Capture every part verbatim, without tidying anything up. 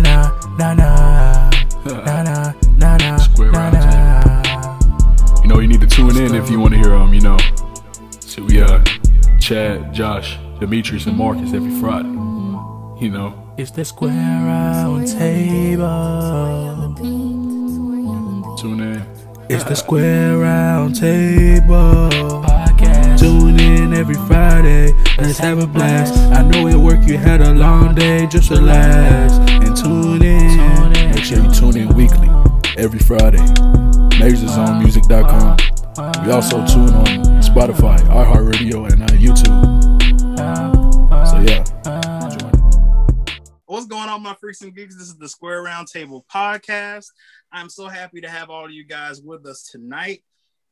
na na na na na na na na. Square Roundtable. You know, you need to tune in if you want to hear um, you know. So we uh, Chad, Josh, Demetrius, and Marcus every Friday. You know. It's the Square Roundtable. Tune in. It's the Square Roundtable Podcast. Tune in every Friday. Let's have a blast. I know at work you had a long day, just relax and tune in. Make sure you tune in weekly every Friday. Majors on music dot com. We also tune on Spotify, iHeartRadio, and on YouTube. So yeah. What's going on, my freaks and geeks? This is the Square Roundtable Podcast. I'm so happy to have all of you guys with us tonight.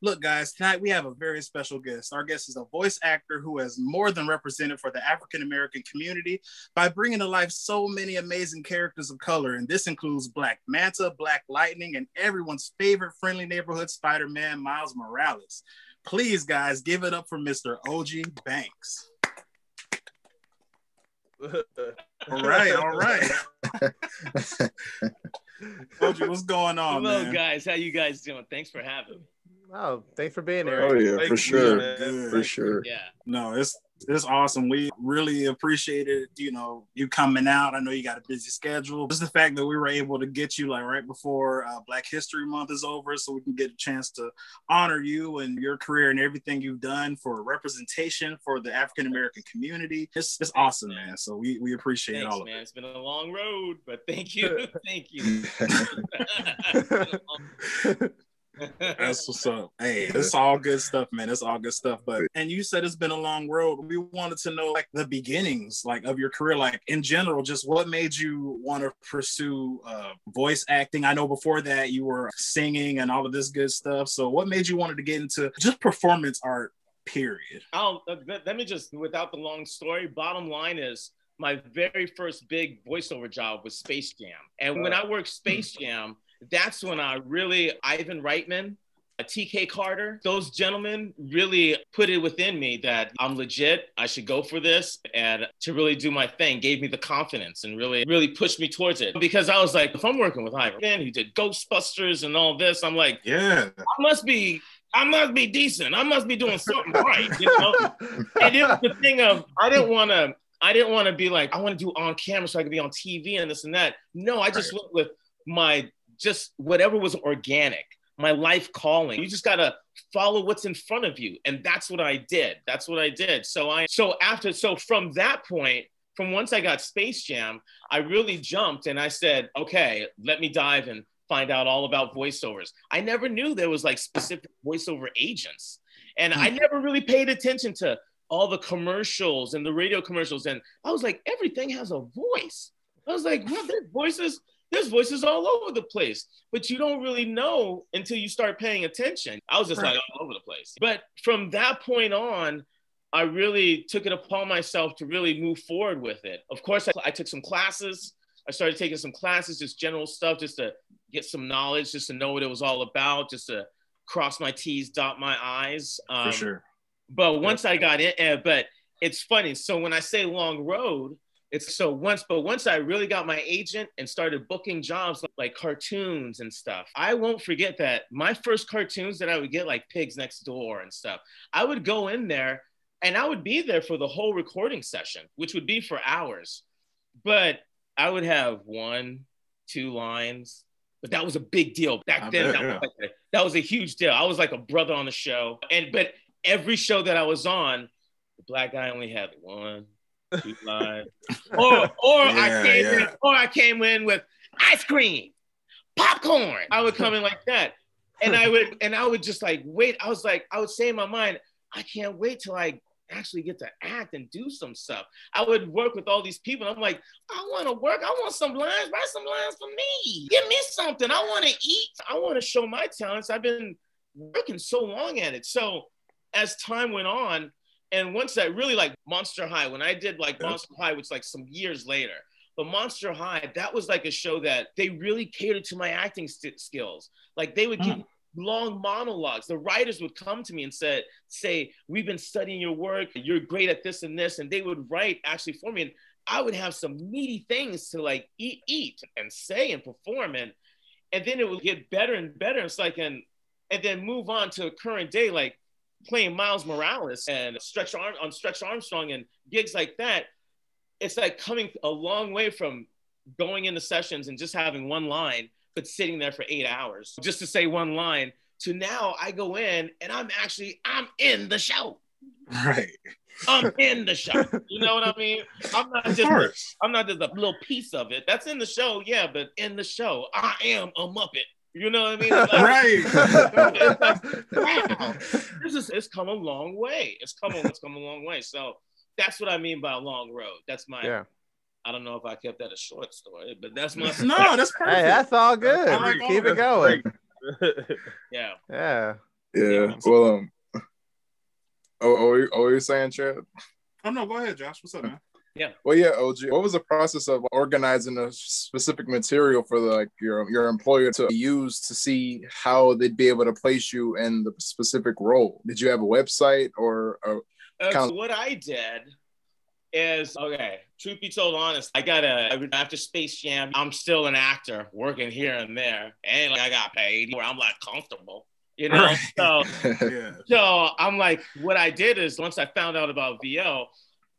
Look, guys, tonight we have a very special guest. Our guest is a voice actor who has more than represented for the African-American community by bringing to life so many amazing characters of color. And this includes Black Manta, Black Lightning, and everyone's favorite friendly neighborhood Spider-Man, Miles Morales. Please, guys, give it up for Mister Ogie Banks. all right, all right. Ogie, what's going on? Hello, man? Guys. How you guys doing? Thanks for having me. Oh, thanks for being here. Oh yeah, thanks for sure, you, for sure. Yeah. No, it's it's awesome. We really appreciate it. You know, you coming out. I know you got a busy schedule. Just the fact that we were able to get you like right before uh, Black History Month is over, so we can get a chance to honor you and your career and everything you've done for representation for the African American community. It's it's awesome, man. So we we appreciate thanks, all of man. it. It's been a long road, but thank you, thank you. That's what's up. Hey, it's all good stuff, man. It's all good stuff. But and you said it's been a long road. We wanted to know like the beginnings, like of your career, like in general, just what made you want to pursue uh, voice acting? I know before that you were singing and all of this good stuff. So what made you wanted to get into just performance art? Period. I'll uh, let me just without the long story. Bottom line is my very first big voiceover job was Space Jam, and when I worked Space Jam. That's when I really, Ivan Reitman, T K Carter, those gentlemen really put it within me that I'm legit, I should go for this, and to really do my thing gave me the confidence and really, really pushed me towards it. Because I was like, if I'm working with Ivan, man, he did Ghostbusters and all this, I'm like, yeah, I must be... I must be decent. I must be doing something right, you know? And it was the thing of, I didn't want to, I didn't want to be like, I want to do on camera so I could be on T V and this and that. No, I just went with my... just whatever was organic, my life calling. You just got to follow what's in front of you. And that's what I did. That's what I did. So I, so after, so from that point, from once I got Space Jam, I really jumped and I said, okay, let me dive and find out all about voiceovers. I never knew there was like specific voiceover agents. And I never really paid attention to all the commercials and the radio commercials. And I was like, everything has a voice. I was like, what, there's voices? There's voices all over the place, but you don't really know until you start paying attention. I was just right. like all over the place. But from that point on, I really took it upon myself to really move forward with it. Of course, I, I took some classes. I started taking some classes, just general stuff, just to get some knowledge, just to know what it was all about, just to cross my T's, dot my I's. Um, For sure. But once yeah. I got in, uh, but it's funny. So when I say long road, It's so once, but once I really got my agent and started booking jobs like, like cartoons and stuff, I won't forget that my first cartoons that I would get like Pigs Next Door and stuff, I would go in there and I would be there for the whole recording session, which would be for hours. But I would have one, two lines, but that was a big deal. Back then, I bet, that, yeah. was like a, that was a huge deal. I was like a brother on the show. And, but every show that I was on, the black guy only had one. or or yeah, I came yeah. in, or I came in with ice cream, popcorn. I would come in like that, and I would and I would just like wait. I was like I would say in my mind, I can't wait till I actually get to act and do some stuff. I would work with all these people. I'm like, I want to work. I want some lines. Write some lines for me. Give me something. I want to eat. I want to show my talents. I've been working so long at it. So as time went on. And once that really like Monster High, when I did like Monster High, which like some years later, but Monster High, that was like a show that they really catered to my acting st- skills. Like they would give mm. long monologues. The writers would come to me and said, say, we've been studying your work. You're great at this and this. And they would write actually for me. And I would have some meaty things to like eat, eat and say and perform. And, and then it would get better and better. It's like, and, and then move on to current day, like playing Miles Morales and Stretch Arm on Stretch Armstrong and gigs like that. It's like coming a long way from going into sessions and just having one line, but sitting there for eight hours just to say one line, to now I go in and I'm actually, I'm in the show. Right. I'm in the show. You know what I mean? I'm not just the, I'm not just a little piece of it. That's in the show, yeah, but in the show, I am a Muppet. You know what I mean? Like, right. It's like, wow. This is it's come a long way. It's come it's come a long way. So that's what I mean by a long road. That's my yeah. I don't know if I kept that a short story, but that's my no, that's perfect. Hey, that's all good. That's all Keep it going. yeah. Yeah. Yeah. Well, um Oh, oh, you, oh, you're saying, Chad? Oh, no, go ahead, Josh. What's up, man? Yeah. Well, yeah, O G. What was the process of organizing a specific material for the, like your your employer to use to see how they'd be able to place you in the specific role? Did you have a website or? A uh, so what I did is, okay, truth be told, honest, I got a, after Space Jam, I'm still an actor working here and there. And like, I got paid where I'm like comfortable. You know, so, yeah. so I'm like, what I did is once I found out about V O,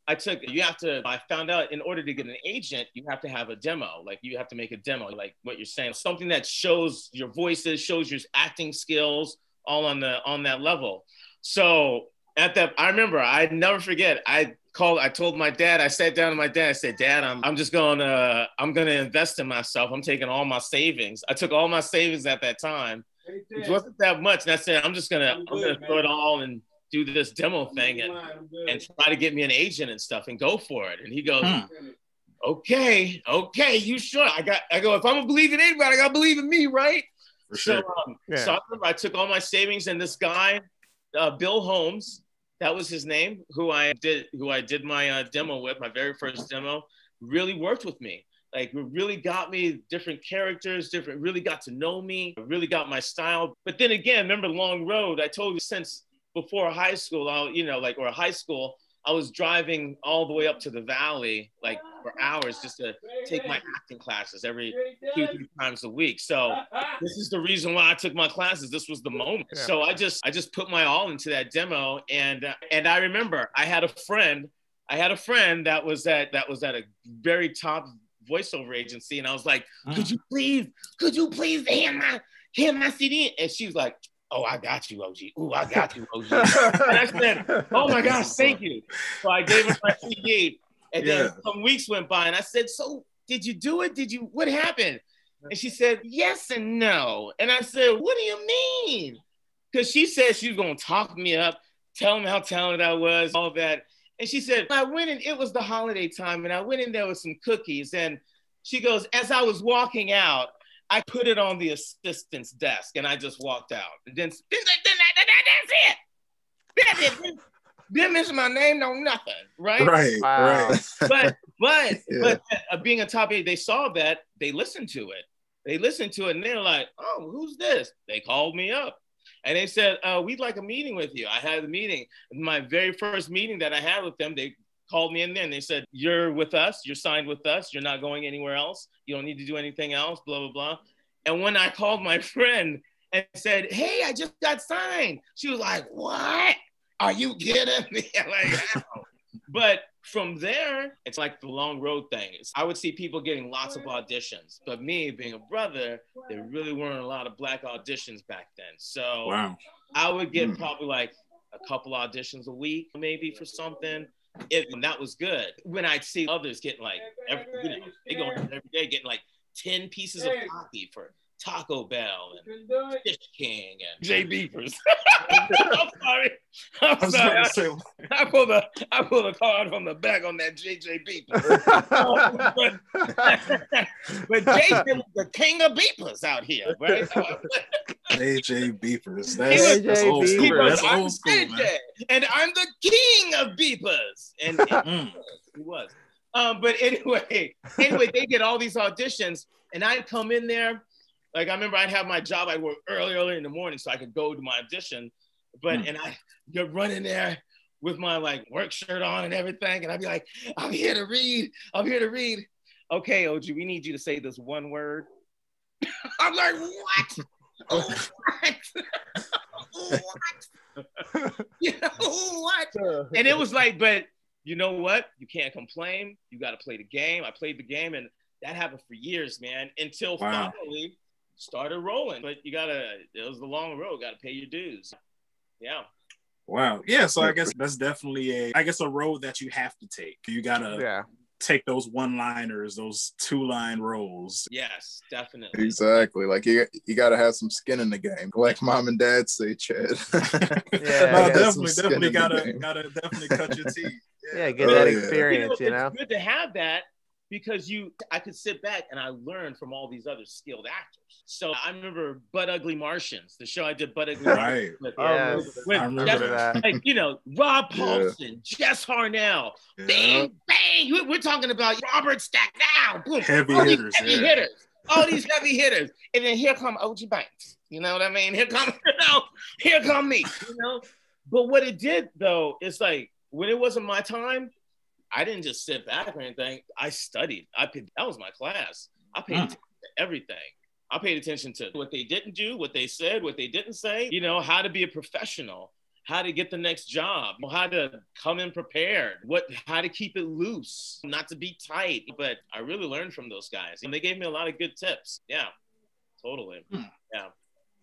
I took, you have to, I found out in order to get an agent, you have to have a demo. Like you have to make a demo, like what you're saying, something that shows your voices, shows your acting skills, all on the, on that level. So at that, I remember, I never forget, I called, I told my dad, I sat down to my dad, I said, Dad, I'm, I'm just going to, I'm going to invest in myself. I'm taking all my savings. I took all my savings at that time. It wasn't that much, and I said, I'm just going to I'm gonna throw it all and do this demo thing and, and try to get me an agent and stuff and go for it. And he goes, huh. okay, okay, you sure? I got. I go, if I'm going to believe in anybody, I got to believe in me, right? For sure. So, um, yeah. so I, remember I took all my savings, and this guy, uh, Bill Holmes, that was his name, who I did who I did my uh, demo with, my very first demo, really worked with me. Like, it really got me different characters, different, really got to know me, really got my style. But then again, remember Long Road, I told you since before high school, I, you know, like, or high school, I was driving all the way up to the Valley, like, for hours just to take my acting classes every two, three times a week. So this is the reason why I took my classes. This was the moment. Yeah. So I just, I just put my all into that demo. And, uh, and I remember I had a friend, I had a friend that was at, that was at a very top voiceover agency, and I was like, could you please could you please hand my hand my C D? And she was like, oh, I got you, O G. Ooh, I got you, O G. And I said, oh my gosh, thank you. So I gave her my C D, and yeah. then some weeks went by, and I said, so did you do it? Did you, what happened? And she said, yes and no. And I said, what do you mean? Because she said she was gonna talk me up, tell them how talented I was, all that. And she said, I went in, it was the holiday time, and I went in there with some cookies. And she goes, as I was walking out, I put it on the assistant's desk, and I just walked out. And then, then, then, then, then that's it. That's it. Didn't mention my name, no nothing, right? Right, wow. right. But, but, yeah. but uh, being a top eight, they saw that, they listened to it. They listened to it, and they're like, oh, who's this? They called me up. And they said, uh, we'd like a meeting with you. I had a meeting. My very first meeting that I had with them, they called me in there and they said, you're with us. You're signed with us. You're not going anywhere else. You don't need to do anything else, blah, blah, blah. And when I called my friend and said, hey, I just got signed. She was like, what? Are you kidding me? Like, oh. But from there, it's like the long road thing. It's, I would see people getting lots of auditions, but me being a brother, there really weren't a lot of black auditions back then. So wow. I would get mm. probably like a couple auditions a week, maybe for something. It, and that was good. When I'd see others getting like, every, you know, they go every day getting like ten pieces of coffee for Taco Bell and Fish King and Jay Beavers. I'm sorry. I'm I sorry. Say, I pulled a I pulled a card from the back on that J J Beepers. But J J was the king of beepers out here, right? J J Beepers. That's, that's old school. Beepers. That's old school, man. And I'm the king of beepers. And mm. he was. Um, but anyway, anyway, they get all these auditions, and I'd come in there. Like, I remember I'd have my job, I'd work early, early in the morning so I could go to my audition. But, mm. and I, you're running there with my like work shirt on and everything. And I'd be like, I'm here to read. I'm here to read. Okay, Ogie, we need you to say this one word. I'm like, what? Oh, what? Oh, what? You know, what? And it was like, but you know what? You can't complain. You got to play the game. I played the game, and that happened for years, man, until wow. finally started rolling. But you got to, it was the long road. Got to pay your dues. Yeah. Wow. Yeah. So I guess that's definitely a, I guess a road that you have to take. You got to yeah. take those one-liners, those two-line roles. Yes, definitely. Exactly. Like you, you got to have some skin in the game. Like mom and dad say, Chad. Yeah, no, definitely, definitely got to, got to definitely cut your teeth. Yeah, yeah get oh, that yeah. experience. You know, you know, it's good to have that because you, I could sit back and I learned from all these other skilled actors. So I remember Butt Ugly Martians, the show I did Butt Ugly Martians. Right. With, yeah, with, I remember that. Like, you know, Rob Paulson, yeah. Jess Harnell, yeah. bang, bang. We're talking about Robert Stack now. Boom. Heavy all hitters. These heavy yeah. hitters. All these heavy hitters. And then here come Ogie Banks. You know what I mean? Here come, you know, here come me. You know? But what it did, though, is like, when it wasn't my time, I didn't just sit back or anything. I studied. I paid, that was my class. I paid huh. attention to everything. I paid attention to what they didn't do, what they said, what they didn't say, you know, how to be a professional, how to get the next job, how to come in prepared, what, how to keep it loose, not to be tight. But I really learned from those guys. And they gave me a lot of good tips. Yeah, totally. Hmm. Yeah.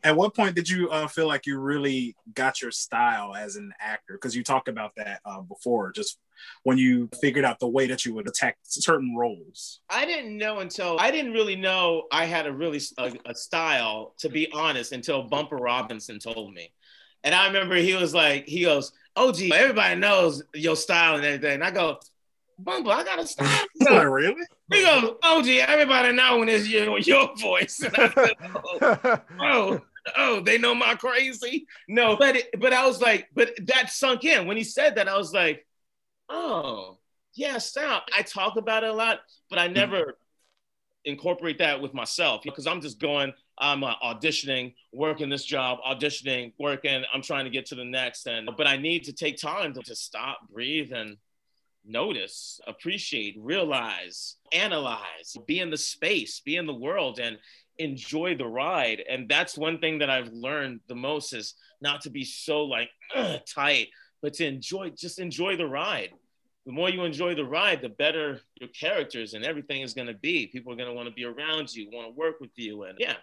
At what point did you uh, feel like you really got your style as an actor? Because you talked about that uh, before, just when you figured out the way that you would attack certain roles. I didn't know until, I didn't really know I had a really a, a style, to be honest, until Bumper Robinson told me. And I remember he was like, he goes, oh, gee, everybody knows your style and everything. And I go, Bumble, I got a style. Not really? He goes, oh, gee, everybody now when it's your, your voice. And I said, oh, oh, oh, they know my crazy. No, but it, but I was like, but that sunk in. When he said that, I was like, oh, yeah, style. I talk about it a lot, but I never incorporate that with myself because I'm just going, I'm uh, auditioning, working this job, auditioning, working, I'm trying to get to the next. And But I need to take time to, to stop, breathe, and notice, appreciate, realize, analyze, be in the space, be in the world, and enjoy the ride. And that's one thing that I've learned the most is not to be so like ugh, tight, but to enjoy, just enjoy the ride. The more you enjoy the ride, the better your characters and everything is going to be. People are going to want to be around you, want to work with you. And yeah,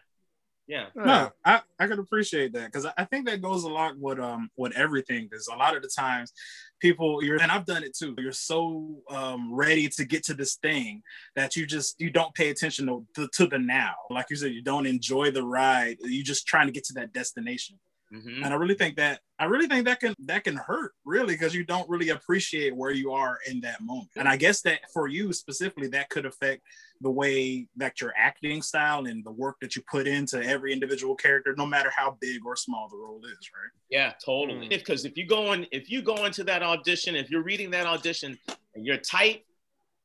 yeah. No, I, I could appreciate that because I think that goes a lot with, um, with everything. There's a lot of the times people, you're, and I've done it too, you're so um, ready to get to this thing that you just, you don't pay attention to the, to the now. Like you said, you don't enjoy the ride. You're just trying to get to that destination. Mm-hmm. And I really think that I really think that can that can hurt really because you don't really appreciate where you are in that moment. And I guess that for you specifically, that could affect the way that your acting style and the work that you put into every individual character, no matter how big or small the role is, right? Yeah, totally. Because mm-hmm. if you go in, if you go into that audition, if you're reading that audition and you're tight,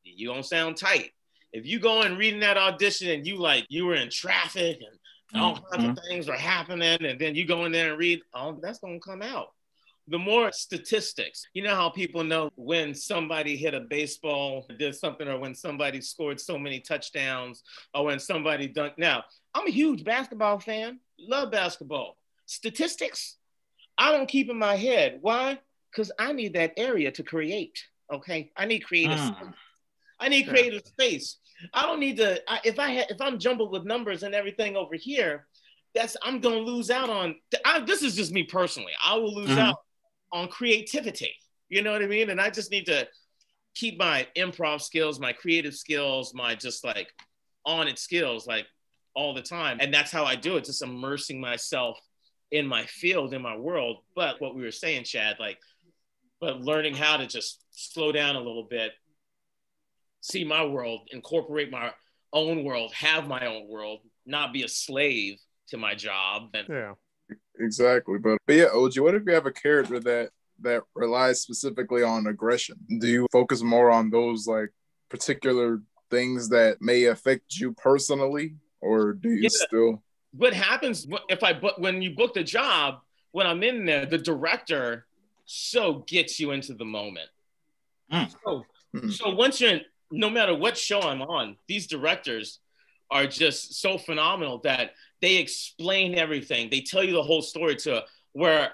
you don't sound tight. If you go in reading that audition and you like you were in traffic and all kinds of things are happening, and then you go in there and read, oh, that's going to come out. The more statistics, you know how people know when somebody hit a baseball, did something, or when somebody scored so many touchdowns, or when somebody dunked. Now, I'm a huge basketball fan, love basketball. Statistics, I don't keep in my head. Why? Because I need that area to create, okay? I need creative uh. space. I need creative yeah. space. I don't need to, I, if I ha, if I'm jumbled with numbers and everything over here, that's, I'm gonna lose out on, I, this is just me personally, I will lose mm-hmm. out on creativity, you know what I mean? And I just need to keep my improv skills, my creative skills, my just like on it skills, like all the time. And that's how I do it, just immersing myself in my field, in my world. But what we were saying, Chad, like, but learning how to just slow down a little bit, see my world, incorporate my own world, have my own world, not be a slave to my job. And yeah, exactly. But, but yeah, Ogie, what if you have a character that that relies specifically on aggression? Do you focus more on those like particular things that may affect you personally, or do you yeah. still? What happens if I book, when you book the job? When I'm in there, the director so gets you into the moment. Mm. So, mm. so once you're in, no matter what show I'm on, these directors are just so phenomenal that they explain everything. They tell you the whole story to where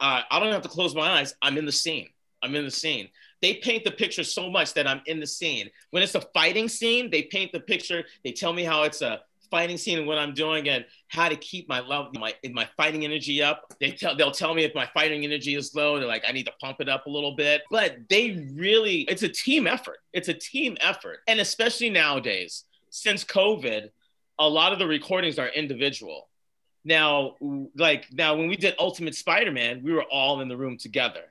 uh, I don't have to close my eyes. I'm in the scene. I'm in the scene. They paint the picture so much that I'm in the scene. When it's a fighting scene, they paint the picture. They tell me how it's a fighting scene and what I'm doing and how to keep my love, my my fighting energy up. They tell they'll tell me if my fighting energy is low. They're like, I need to pump it up a little bit. But they really, it's a team effort. It's a team effort, and especially nowadays, since COVID, a lot of the recordings are individual. Now, like now when we did Ultimate Spider-Man, we were all in the room together.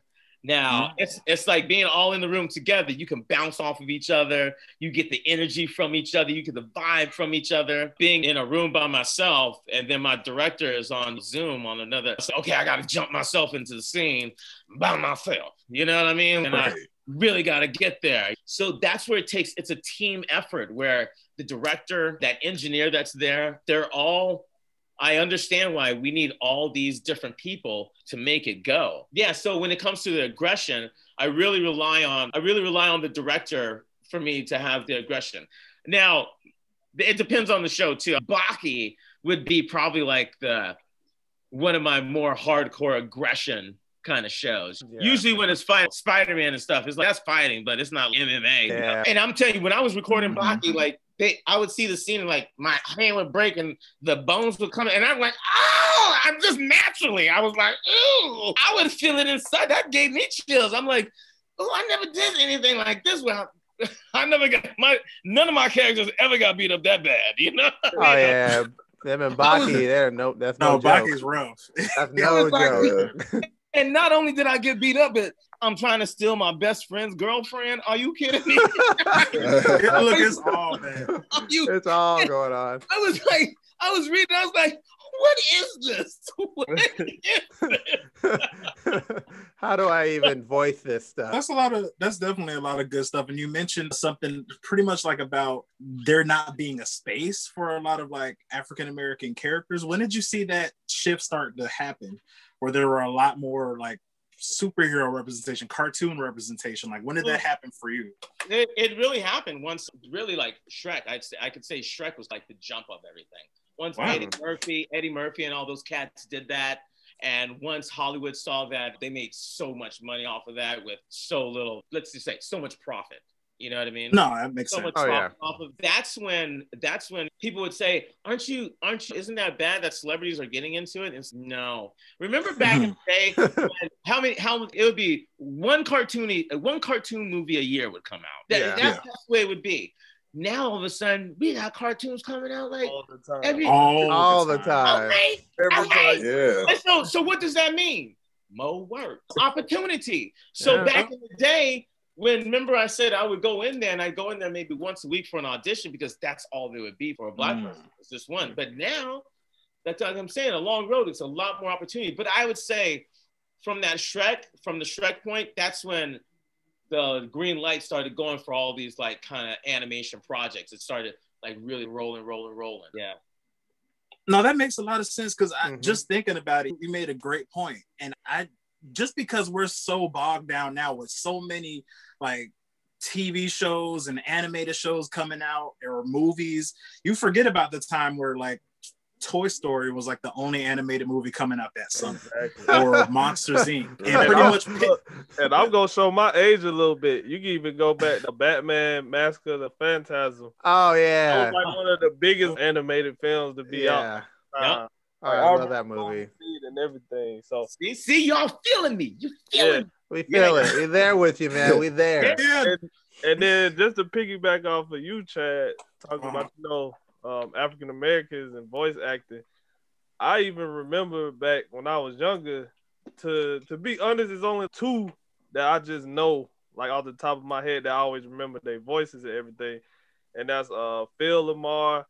Now, it's it's like being all in the room together. You can bounce off of each other. You get the energy from each other. You get the vibe from each other. Being in a room by myself, and then my director is on Zoom on another. So, okay, I got to jump myself into the scene by myself. You know what I mean? And right. I really got to get there. So that's where it takes, it's a team effort where the director, that engineer that's there, they're all, I understand why we need all these different people to make it go. Yeah, so when it comes to the aggression, I really rely on I really rely on the director for me to have the aggression. Now, it depends on the show too. Baki would be probably like the one of my more hardcore aggression kind of shows. Yeah. Usually when it's fight, Spider-Man and stuff, it's like that's fighting, but it's not M M A. Yeah. You know? And I'm telling you, when I was recording Baki, like They, I would see the scene and like my hand would break and the bones would come and I'm like, oh, I'm just naturally. I was like, ooh, I would feel it inside. That gave me chills. I'm like, oh, I never did anything like this. Well, I never got my, none of my characters ever got beat up that bad, you know? Oh, yeah. Them and Baki, there. No, that's no, no joke. Baki's rough. That's no joke. Like, and not only did I get beat up, but I'm trying to steal my best friend's girlfriend. Are you kidding me? Yeah, look, it's all, man. You, it's all going on. I was like, I was reading, I was like, what is this? What is this? How do I even voice this stuff? That's a lot of, that's definitely a lot of good stuff. And you mentioned something pretty much like about there not being a space for a lot of like African-American characters. When did you see that shift start to happen where there were a lot more like superhero representation, cartoon representation? Like when did that happen for you? It, it really happened once, really like Shrek. I'd say, I could say Shrek was like the jump of everything. Once wow. Eddie Murphy, Eddie Murphy and all those cats did that. And once Hollywood saw that, they made so much money off of that with so little, let's just say so much profit. You know what I mean? No, that makes so sense. Much oh, yeah. off of, that's when that's when people would say, aren't you, aren't you, isn't that bad that celebrities are getting into it? It's no. Remember back in the day when how many how it would be one cartoony one cartoon movie a year would come out. That, yeah. That's yeah. the way it would be. Now all of a sudden we got cartoons coming out like all the time. Every, all, all the time. The time. Okay. Okay. Yeah. So so what does that mean? More work. Opportunity. So yeah. back in the day. When, remember I said I would go in there and I'd go in there maybe once a week for an audition because that's all there would be for a black mm. person. It's just one. But now, that's what I'm saying, a long road, it's a lot more opportunity. But I would say from that Shrek, from the Shrek point, that's when the green light started going for all these like kind of animation projects. It started like really rolling, rolling, rolling. Yeah. No, that makes a lot of sense because mm-hmm. I just thinking about it, you made a great point. And I just because we're so bogged down now with so many like T V shows and animated shows coming out or movies, you forget about the time where like Toy Story was like the only animated movie coming out that summer exactly. or Monsters Incorporated. And, and pretty I'm, much and I'm gonna show my age a little bit. You can even go back to Batman Mask of the Phantasm. Oh yeah. It was like one of the biggest animated films to be yeah. out. Uh, yep. Oh, I love that movie and everything. So see, see y'all feeling me. You feeling yeah. me. We feel yeah. it. We're there with you, man. We there. And, and then just to piggyback off of you, Chad, talking about you know um, African Americans and voice acting. I even remember back when I was younger. To to be honest, there's only two that I just know, like off the top of my head, that I always remember their voices and everything, and that's uh, Phil Lamar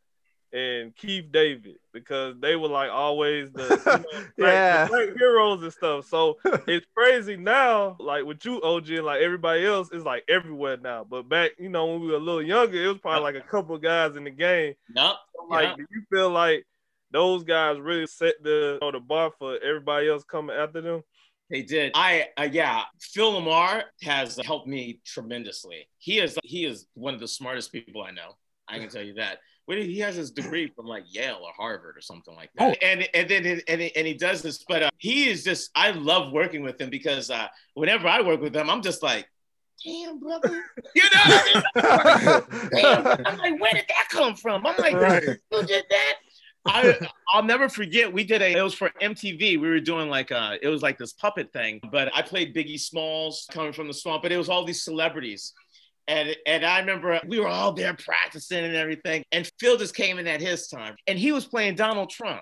and Keith David, because they were like always the, you know, yeah. like, the black heroes and stuff. So it's crazy now, like with you, O G, and like everybody else, it's like everywhere now. But back, you know, when we were a little younger, it was probably like a couple of guys in the game. Nope. So, like, yeah. do you feel like those guys really set the, you know, the bar for everybody else coming after them? They did. I uh, yeah. Phil Lamar has helped me tremendously. He is he is one of the smartest people I know. I can tell you that. He has his degree from like Yale or Harvard or something like that. Oh. And and then and he, and he does this, but uh, he is just. I love working with him because uh, whenever I work with him, I'm just like, damn, brother. You know what I mean? Damn. I'm like, where did that come from? I'm like, right. Who did that? I, I'll never forget. We did a, it was for M T V. We were doing like a, it was like this puppet thing, but I played Biggie Smalls coming from the swamp, but it was all these celebrities. And, and I remember we were all there practicing and everything. And Phil just came in at his time and he was playing Donald Trump.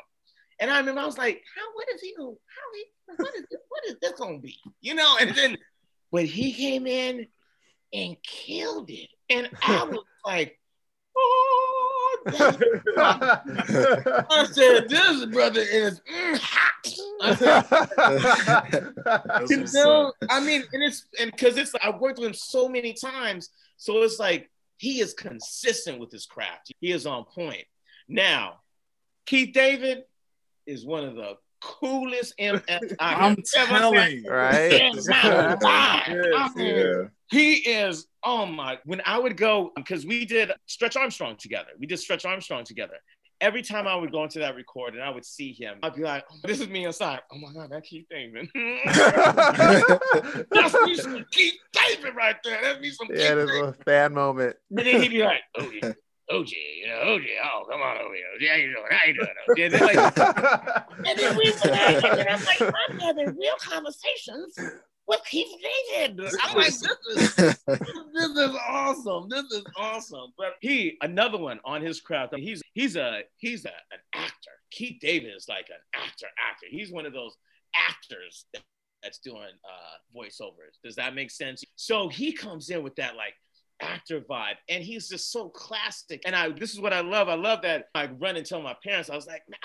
And I remember I was like, how, what is he, how he, what is this, what is this gonna be? You know, and then, but he came in and killed it. And I was like, oh. I said, this brother is mm, hot. You know, I mean, and it's and because it's I've worked with him so many times, so it's like he is consistent with his craft. He is on point. Now, Keith David is one of the coolest M F I'm telling, right? Yeah. He is, oh my, when I would go, because we did Stretch Armstrong together. We did Stretch Armstrong together. Every time I would go into that record and I would see him, I'd be like, oh, this is me inside. Oh my God, that Keith David. That's me some Keith David right there. That's me some yeah, Keith David. Yeah, that's a fan moment. And then he'd be like, oh yeah. O G, you know, O G, oh, come on over here. How you doing? How you doing? O G? And, then like, and then we were like, and I'm like, I'm having real conversations with Keith David. I'm like, this is, this, this is awesome. This is awesome. But he, another one on his craft, he's he's a he's a, an actor. Keith David is like an actor, actor. He's one of those actors that, that's doing uh, voiceovers. Does that make sense? So he comes in with that, like, actor vibe, and he's just so classic. And I, this is what I love. I love that I run and tell my parents. I was like, nah,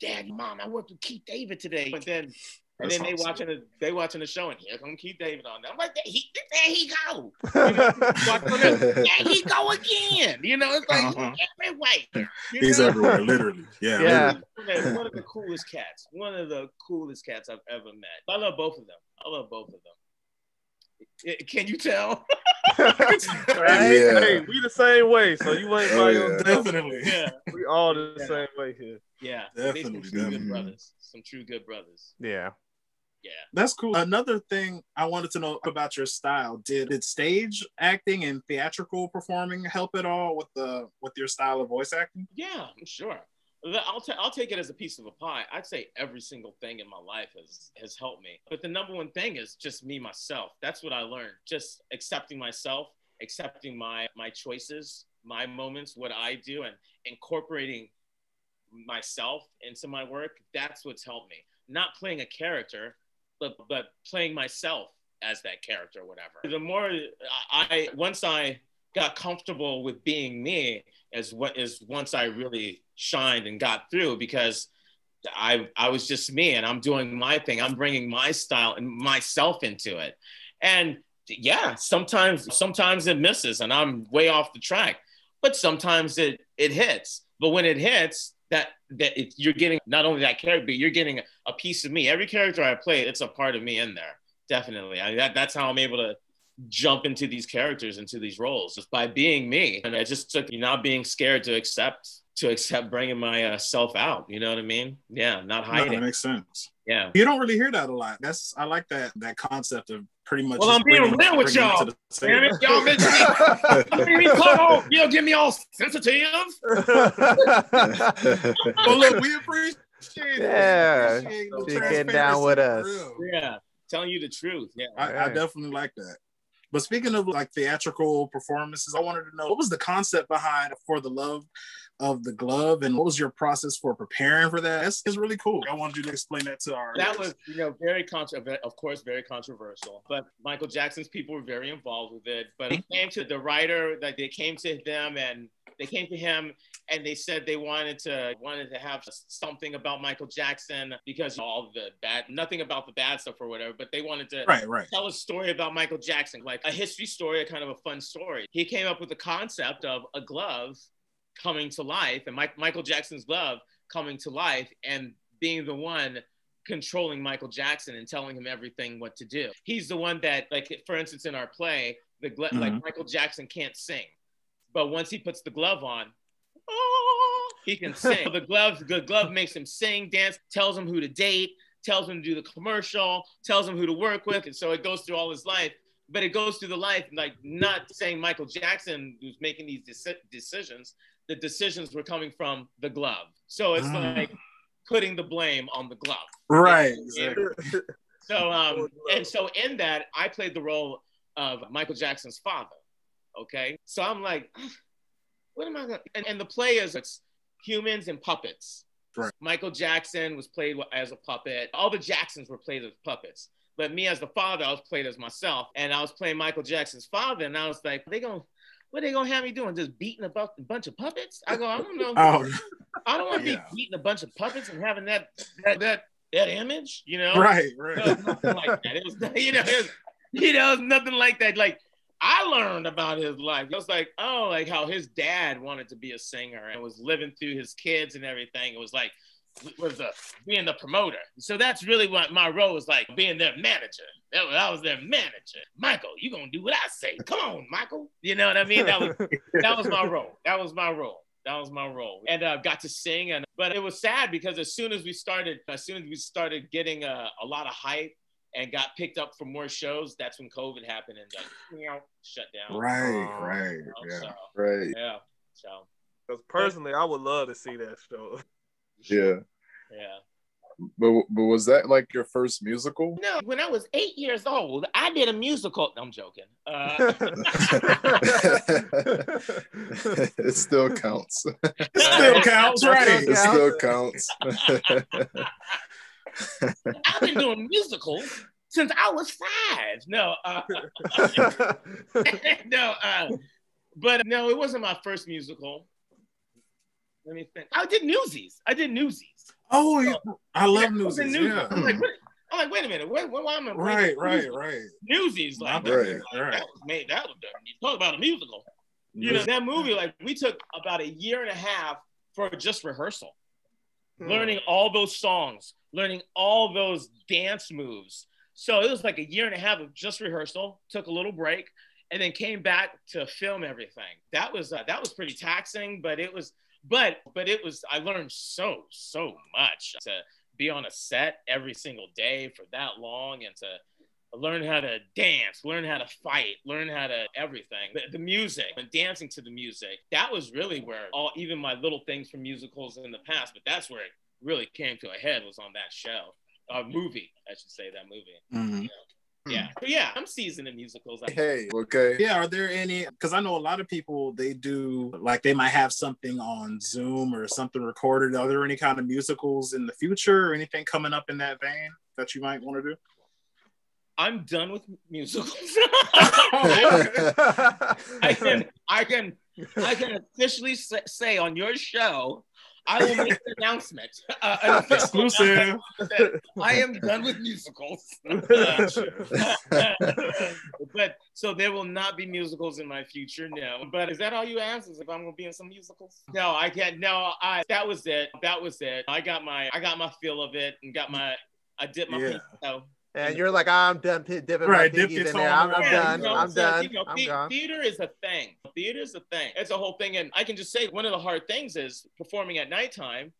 Dad, Mom, I worked with Keith David today. But then, and then awesome. they watching the they watching the show, and here come Keith David on there. I'm like, there he, there he go. You know, there he go again. You know, it's like uh-huh. everywhere. You he's know? everywhere, literally. Yeah, yeah. Literally. One of the coolest cats. One of the coolest cats I've ever met. I love both of them. I love both of them. Can you tell? Right? Yeah. Hey, we the same way, so you ain't oh, by yeah. yourself. Definitely. Yeah. We all the yeah. same way here. Yeah. Definitely. Some true good brothers. Some true good brothers. Yeah. Yeah. That's cool. Another thing I wanted to know about your style. Did, did stage acting and theatrical performing help at all with the with your style of voice acting? Yeah, I'm sure. I'll, t- I'll take it as a piece of a pie. I'd say every single thing in my life has, has helped me. But the number one thing is just me, myself. That's what I learned. Just accepting myself, accepting my, my choices, my moments, what I do, and incorporating myself into my work. That's what's helped me. Not playing a character, but, but playing myself as that character or whatever. The more I, once I got comfortable with being me, as what is once I really shined and got through, because I I was just me and I'm doing my thing. I'm bringing my style and myself into it. And yeah, sometimes sometimes it misses and I'm way off the track, but sometimes it it hits. But when it hits, that that it, you're getting not only that character, but you're getting a piece of me. Every character I play, it's a part of me in there. Definitely. I, that, that's how I'm able to jump into these characters, into these roles, just by being me. And I just took, you know, not being scared to accept, to accept bringing myself uh, out. You know what I mean? Yeah, not hiding. No, that makes sense. Yeah. You don't really hear that a lot. That's, I like that that concept of pretty much. Well, I'm being real with y'all. Damn it, y'all make me, y'all you know, get me all sensitive. Well, look, we appreciate it. Yeah, she's getting down with us. Yeah, telling you the truth. Yeah, I, right. I definitely like that. But speaking of like theatrical performances, I wanted to know, what was the concept behind For the Love of the Glove, and what was your process for preparing for that? It's, it's really cool. I wanted you to explain that to our That audience. was, you know, very, contro- of course, very controversial, but Michael Jackson's people were very involved with it. But it came to the writer, that like, they came to them and they came to him and they said they wanted to wanted to have something about Michael Jackson, because all the bad, nothing about the bad stuff or whatever, but they wanted to right, right. tell a story about Michael Jackson, like a history story, a kind of a fun story. He came up with the concept of a glove coming to life, and Mike, Michael Jackson's glove coming to life and being the one controlling Michael Jackson and telling him everything what to do. He's the one that, like, for instance, in our play, the gla- mm-hmm. like Michael Jackson can't sing, but once he puts the glove on, oh, he can sing. The glove, the glove makes him sing, dance, tells him who to date, tells him to do the commercial, tells him who to work with, and so it goes through all his life. But it goes through the life, like, not saying Michael Jackson was making these deci- decisions. The decisions were coming from the glove. So it's mm. like putting the blame on the glove. Right. Exactly. So, um, and so in that, I played the role of Michael Jackson's father. Okay. So I'm like, what am I gonna? And, and the play is it's humans and puppets. Right. Michael Jackson was played as a puppet. All the Jacksons were played as puppets. But me as the father, I was played as myself, and I was playing Michael Jackson's father, and I was like, "They gonna, what are they gonna have me doing? Just beating a bunch of puppets?" I go, "I don't know. Oh. I don't want to yeah. be beating a bunch of puppets and having that that that, that image, you know?" Right, right. So it was nothing like that. It was, you know, it was, you know, it was nothing like that. Like, I learned about his life. It was like, oh, like how his dad wanted to be a singer and was living through his kids and everything. It was like. was a, being the promoter. So that's really what my role was like, being their manager. That was, I was their manager. Michael, you're going to do what I say. Come on, Michael. You know what I mean? That was that was my role. That was my role. That was my role. And I uh, got to sing. And But it was sad because as soon as we started, as soon as we started getting uh, a lot of hype and got picked up for more shows, that's when COVID happened and like, you know, shut down. Right, um, right, you know, yeah, so, right. Yeah, so. Because personally, I would love to see that show. Yeah. Yeah. But, but was that like your first musical? No, when I was eight years old, I did a musical. I'm joking. Uh... it still counts. It still counts, right? It still counts. I've been doing musicals since I was five. No. Uh... no. Uh... But no, it wasn't my first musical. Let me think. I did Newsies. I did Newsies. Oh, so, I love yeah, Newsies. I Newsies. Yeah. I'm, like, what, I'm like, wait a minute. Where, where, why am I? Right, right, Newsies? right. Newsies, like, right, that, right. That was made. That was you talk about a musical. You know that movie. Like, we took about a year and a half for just rehearsal, hmm. learning all those songs, learning all those dance moves. So it was like a year and a half of just rehearsal. Took a little break, and then came back to film everything. That was uh, that was pretty taxing, but it was. But but it was, I learned so, so much to be on a set every single day for that long and to learn how to dance, learn how to fight, learn how to everything. The, the music and dancing to the music, that was really where all, even my little things from musicals in the past, but that's where it really came to a head was on that show, uh, movie, I should say, that movie. Mm-hmm. You know? Yeah, yeah, I'm seasoned in musicals. Hey, okay. Yeah, are there any, because I know a lot of people, they do, like they might have something on Zoom or something recorded. Are there any kind of musicals in the future or anything coming up in that vein that you might want to do? I'm done with musicals. I can, I can, I can officially say on your show, I will make an announcement. Uh, an Exclusive. Announcement I am done with musicals. But so there will not be musicals in my future, no. But is that all you asked? Is if I'm gonna be in some musicals? No, I can't. No, I. That was it. That was it. I got my. I got my feel of it and got my. I dipped my. Yeah. Piece, so. And you're like, I'm done dipping right, my pinkies in there. I'm, I'm yeah, done. You know, I'm so, done. You know, I'm the- gone. Theater is a thing. Theater is a thing. It's a whole thing. And I can just say one of the hard things is performing at nighttime,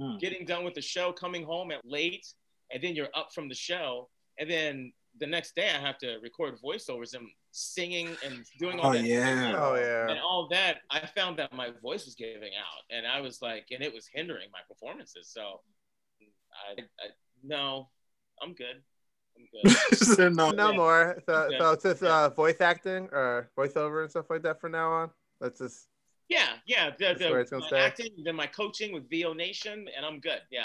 hmm. getting done with the show, coming home at late, and then you're up from the show. And then the next day I have to record voiceovers and singing and doing all oh, that. Yeah. Oh, yeah. And all that. I found that my voice was giving out. And I was like, and it was hindering my performances. So, I, I no, I'm good. no, no more. So, yeah. so it's just uh, voice acting or voiceover and stuff like that for now on. Let's just. Yeah, yeah. The, the, it's my acting, then my coaching with V O Nation, and I'm good. Yeah.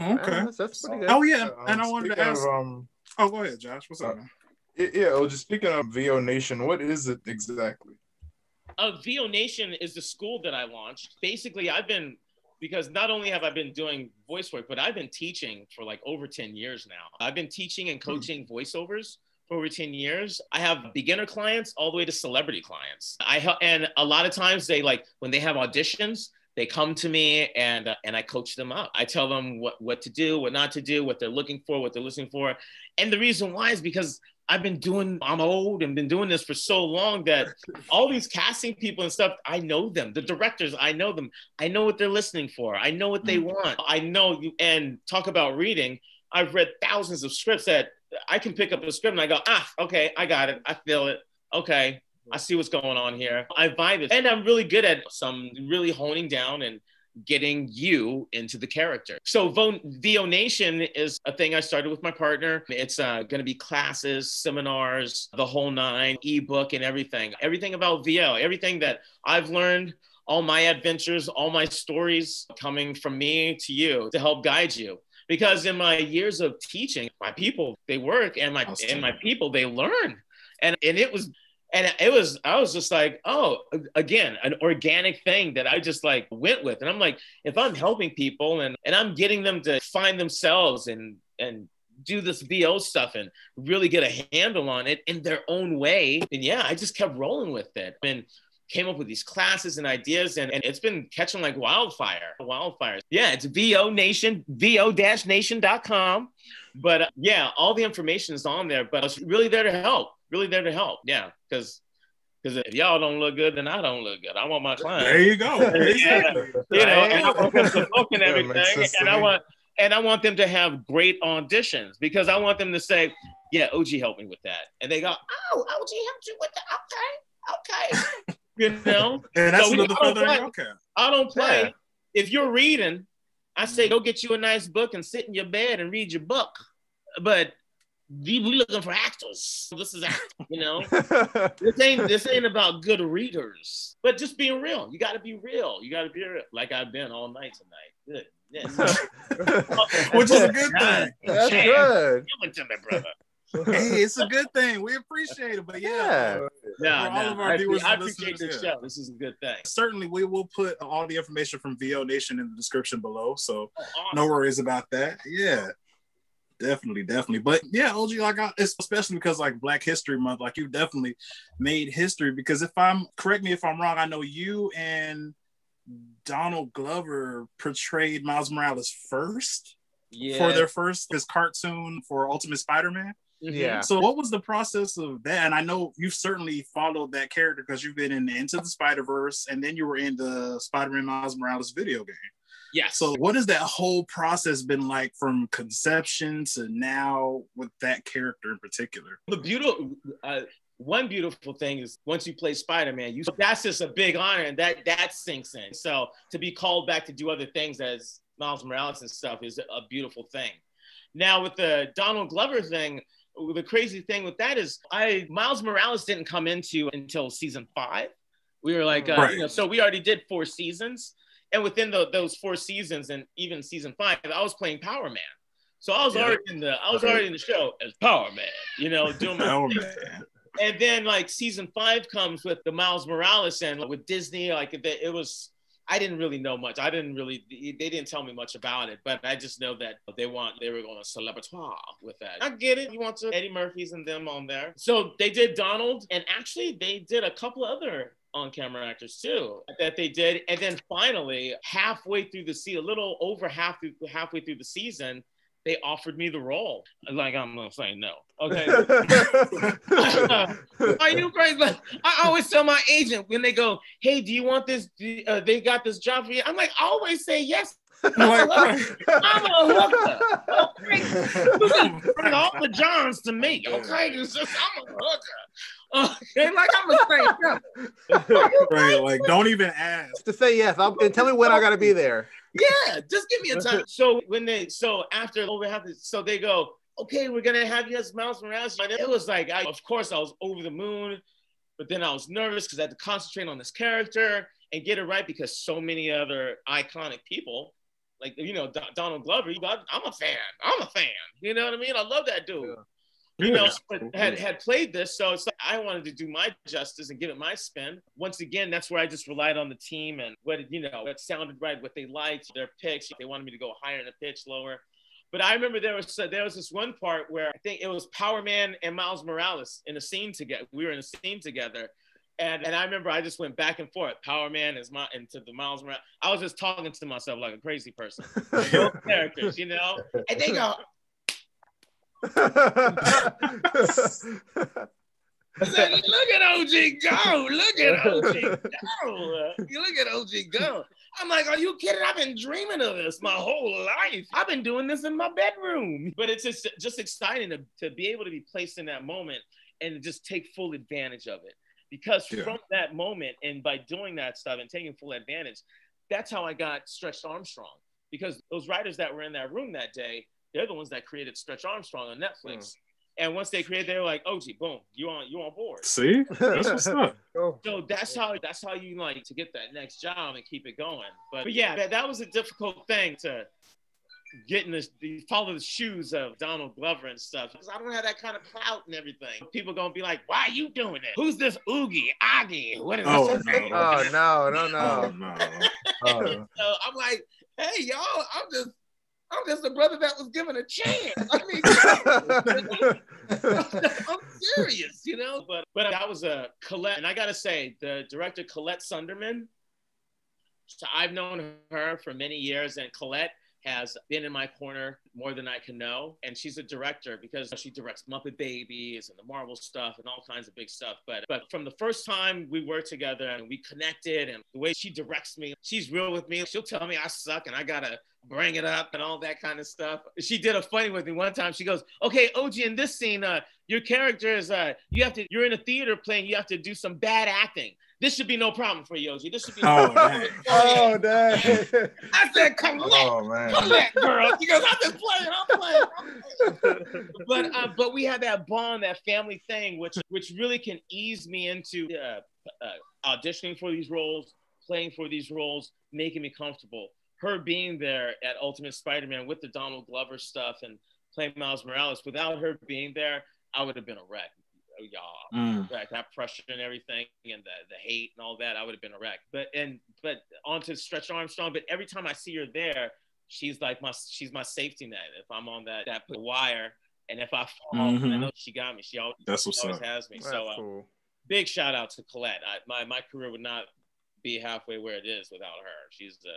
Okay. Uh, so that's pretty good. Oh yeah, um, and I wanted to ask. Of, um, oh, go ahead, Josh. What's uh, up? Man? Yeah. Well, just speaking of V O Nation, what is it exactly? Uh, V O Nation is the school that I launched. Basically, I've been. Because not only have I been doing voice work, but I've been teaching for like over ten years now. I've been teaching and coaching voiceovers for over ten years. I have beginner clients all the way to celebrity clients. I help, and a lot of times they like when they have auditions, they come to me and uh, and I coach them up. I tell them what, what to do, what not to do, what they're looking for, what they're listening for. And the reason why is because I've been doing, I'm old and been doing this for so long that all these casting people and stuff, I know them. The directors, I know them. I know what they're listening for. I know what they want. I know, and talk about reading. I've read thousands of scripts that I can pick up a script and I go, ah, okay, I got it. I feel it. Okay. I see what's going on here. I vibe it. And I'm really good at some really honing down and getting you into the character. So V O Nation is a thing I started with my partner. It's uh, going to be classes, seminars, the whole nine, ebook and everything. Everything about V O, everything that I've learned, all my adventures, all my stories coming from me to you to help guide you. Because in my years of teaching, my people, they work, and my and my people, they learn. And and it was... And it was, I was just like, oh, again, an organic thing that I just like went with. And I'm like, if I'm helping people and, and I'm getting them to find themselves and, and do this V O stuff and really get a handle on it in their own way. And yeah, I just kept rolling with it and came up with these classes and ideas. And, and it's been catching like wildfire, wildfires. Yeah, it's V O Nation, V O nation dot com. But uh, yeah, all the information is on there, but I was really there to help. Really there to help, yeah, because because if y'all don't look good, then I don't look good. I want my clients. There you go. yeah, you know, and I want them to book and everything, and I want and I want them to have great auditions because I want them to say, yeah, Ogie helped me with that, and they go, oh, Ogie helped you with that. Okay, okay, you know. And that's so another I don't play. Okay. I don't play. Yeah. If you're reading, I say go get you a nice book and sit in your bed and read your book, but. We looking for actors. This is, you know, this ain't this ain't about good readers, but just being real. You got to be real. You got to be real. Like I've been all night tonight. Good. Which is a good thing. That's good. Give it to me, brother. Hey, it's a good thing. We appreciate it, but yeah, yeah. No, all no. of our I, viewers I appreciate this show. This is a good thing. Certainly, we will put all the information from V O Nation in the description below, so oh, awesome. No worries about that. Yeah. Definitely, definitely. But yeah, O G, like I, especially because like Black History Month, like you definitely made history because if I'm, correct me if I'm wrong, I know you and Donald Glover portrayed Miles Morales first yeah. for their first, his cartoon for Ultimate Spider-Man. Yeah. So what was the process of that? And I know you've certainly followed that character because you've been in Into the Spider-Verse and then you were in the Spider-Man Miles Morales video game. Yeah. So what has that whole process been like from conception to now with that character in particular? The beautiful, uh, one beautiful thing is once you play Spider-Man, you that's just a big honor and that, that sinks in. So to be called back to do other things as Miles Morales and stuff is a beautiful thing. Now with the Donald Glover thing, the crazy thing with that is I Miles Morales didn't come into until season five. We were like, uh, right. you know, so we already did four seasons. And within the, those four seasons and even season five, I was playing Power Man. So I was yeah. already in the I was already in the show as Power Man, you know, doing my Power Man. And then like season five comes with the Miles Morales and like, with Disney, like it was I didn't really know much. I didn't really they didn't tell me much about it, but I just know that they want they were going to celebratoire with that. I get it. You want to Eddie Murphy's and them on there. So they did Donald and actually they did a couple other on-camera actors too that they did, and then finally halfway through the season, a little over half through, halfway through the season, they offered me the role. Like I'm gonna say no. Okay, are you crazy? Like, I always tell my agent when they go, "Hey, do you want this? Uh, they got this job for you." I'm like, I always say yes. I'm a hooker. Okay, bring all the Johns to me. Okay, it's just, I'm a hooker. Okay, like I'm a right, right, like don't even ask. Just to say yes, I'll, and tell me when I gotta be there. Yeah, just give me a time. So when they, so after over half, so they go, okay, we're gonna have you as Miles Morales. And it was like, I, of course, I was over the moon, but then I was nervous because I had to concentrate on this character and get it right because so many other iconic people, like you know, Do Donald Glover. You got, I'm a fan. I'm a fan. You know what I mean? I love that dude. Yeah. You know, but had, had played this, so it's like I wanted to do my justice and give it my spin. Once again, that's where I just relied on the team and what, you know, what sounded right, what they liked, their picks. They wanted me to go higher in the pitch, lower. But I remember there was uh, there was this one part where I think it was Power Man and Miles Morales in a scene together. We were in a scene together. And and I remember I just went back and forth. Power Man is my into the Miles Morales. I was just talking to myself like a crazy person. Those characters, you know. And they go. Said, look at O G go! Look at O G go! You look at O G go! I'm like, are you kidding? I've been dreaming of this my whole life. I've been doing this in my bedroom. But it's just just exciting to, to be able to be placed in that moment and just take full advantage of it. Because yeah. from that moment, and by doing that stuff and taking full advantage, that's how I got Stretch Armstrong. Because those writers that were in that room that day, they're the ones that created Stretch Armstrong on Netflix. Mm. And once they created, they were like, "O G, boom, you on, you on board." See, that's what's up. So that's how that's how you like to get that next job and keep it going. But, but yeah, that, that was a difficult thing to get in the follow the shoes of Donald Glover and stuff. Because I don't have that kind of clout and everything. People gonna be like, "Why are you doing it? Who's this Oogie? Oogie? What is oh, this?" No. Oh no, no, no, no. Oh. So I'm like, "Hey, y'all, I'm just." I'm just a brother that was given a chance. I mean, I'm serious, you know? But, but that was a Colette. And I got to say, the director, Colette Sunderman, so I've known her for many years. And Colette has been in my corner more than I can know. And she's a director because she directs Muppet Babies and the Marvel stuff and all kinds of big stuff. But, but from the first time we worked together and we connected and the way she directs me, she's real with me. She'll tell me I suck and I got to bring it up and all that kind of stuff. She did a funny with me one time. She goes, "Okay, O G, in this scene, uh, your character is, uh, you have to, you're in a theater playing, you have to do some bad acting. This should be no problem for you, O G. This should be no oh, problem." Oh, dang. I said, "Come on, oh, come back, girl." She goes, "I've been playing, I'm playing, I'm playing." But, uh, but we had that bond, that family thing, which, which really can ease me into uh, uh, auditioning for these roles, playing for these roles, making me comfortable. Her being there at Ultimate Spider-Man with the Donald Glover stuff and playing Miles Morales, without her being there, I would have been a wreck, y'all. Mm. Like that pressure and everything and the, the hate and all that, I would have been a wreck. But and but onto Stretch Armstrong, but every time I see her there, she's like my she's my safety net. If I'm on that that wire and if I fall, mm-hmm. I know she got me. She always, That's what's she always has me. That's so uh, cool. Big shout out to Colette. I, my my career would not be halfway where it is without her. She's the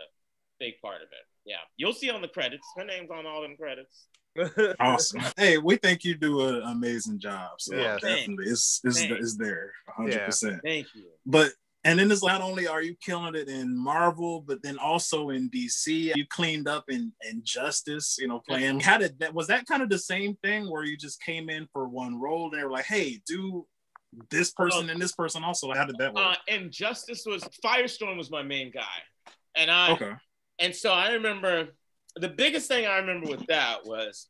big part of it. Yeah. You'll see on the credits. Her name's on all them credits. Awesome. Hey, we think you do an amazing job. So yeah, definitely. Thanks. It's it's, it's there one hundred percent. Yeah. Thank you. But and then it's not only are you killing it in Marvel, but then also in D C. You cleaned up in Injustice, you know, playing. How did that was that kind of the same thing where you just came in for one role and they were like, "Hey, do this person uh, and this person also." How did that work? Uh, Injustice was Firestorm was my main guy. And I okay. And so I remember, the biggest thing I remember with that was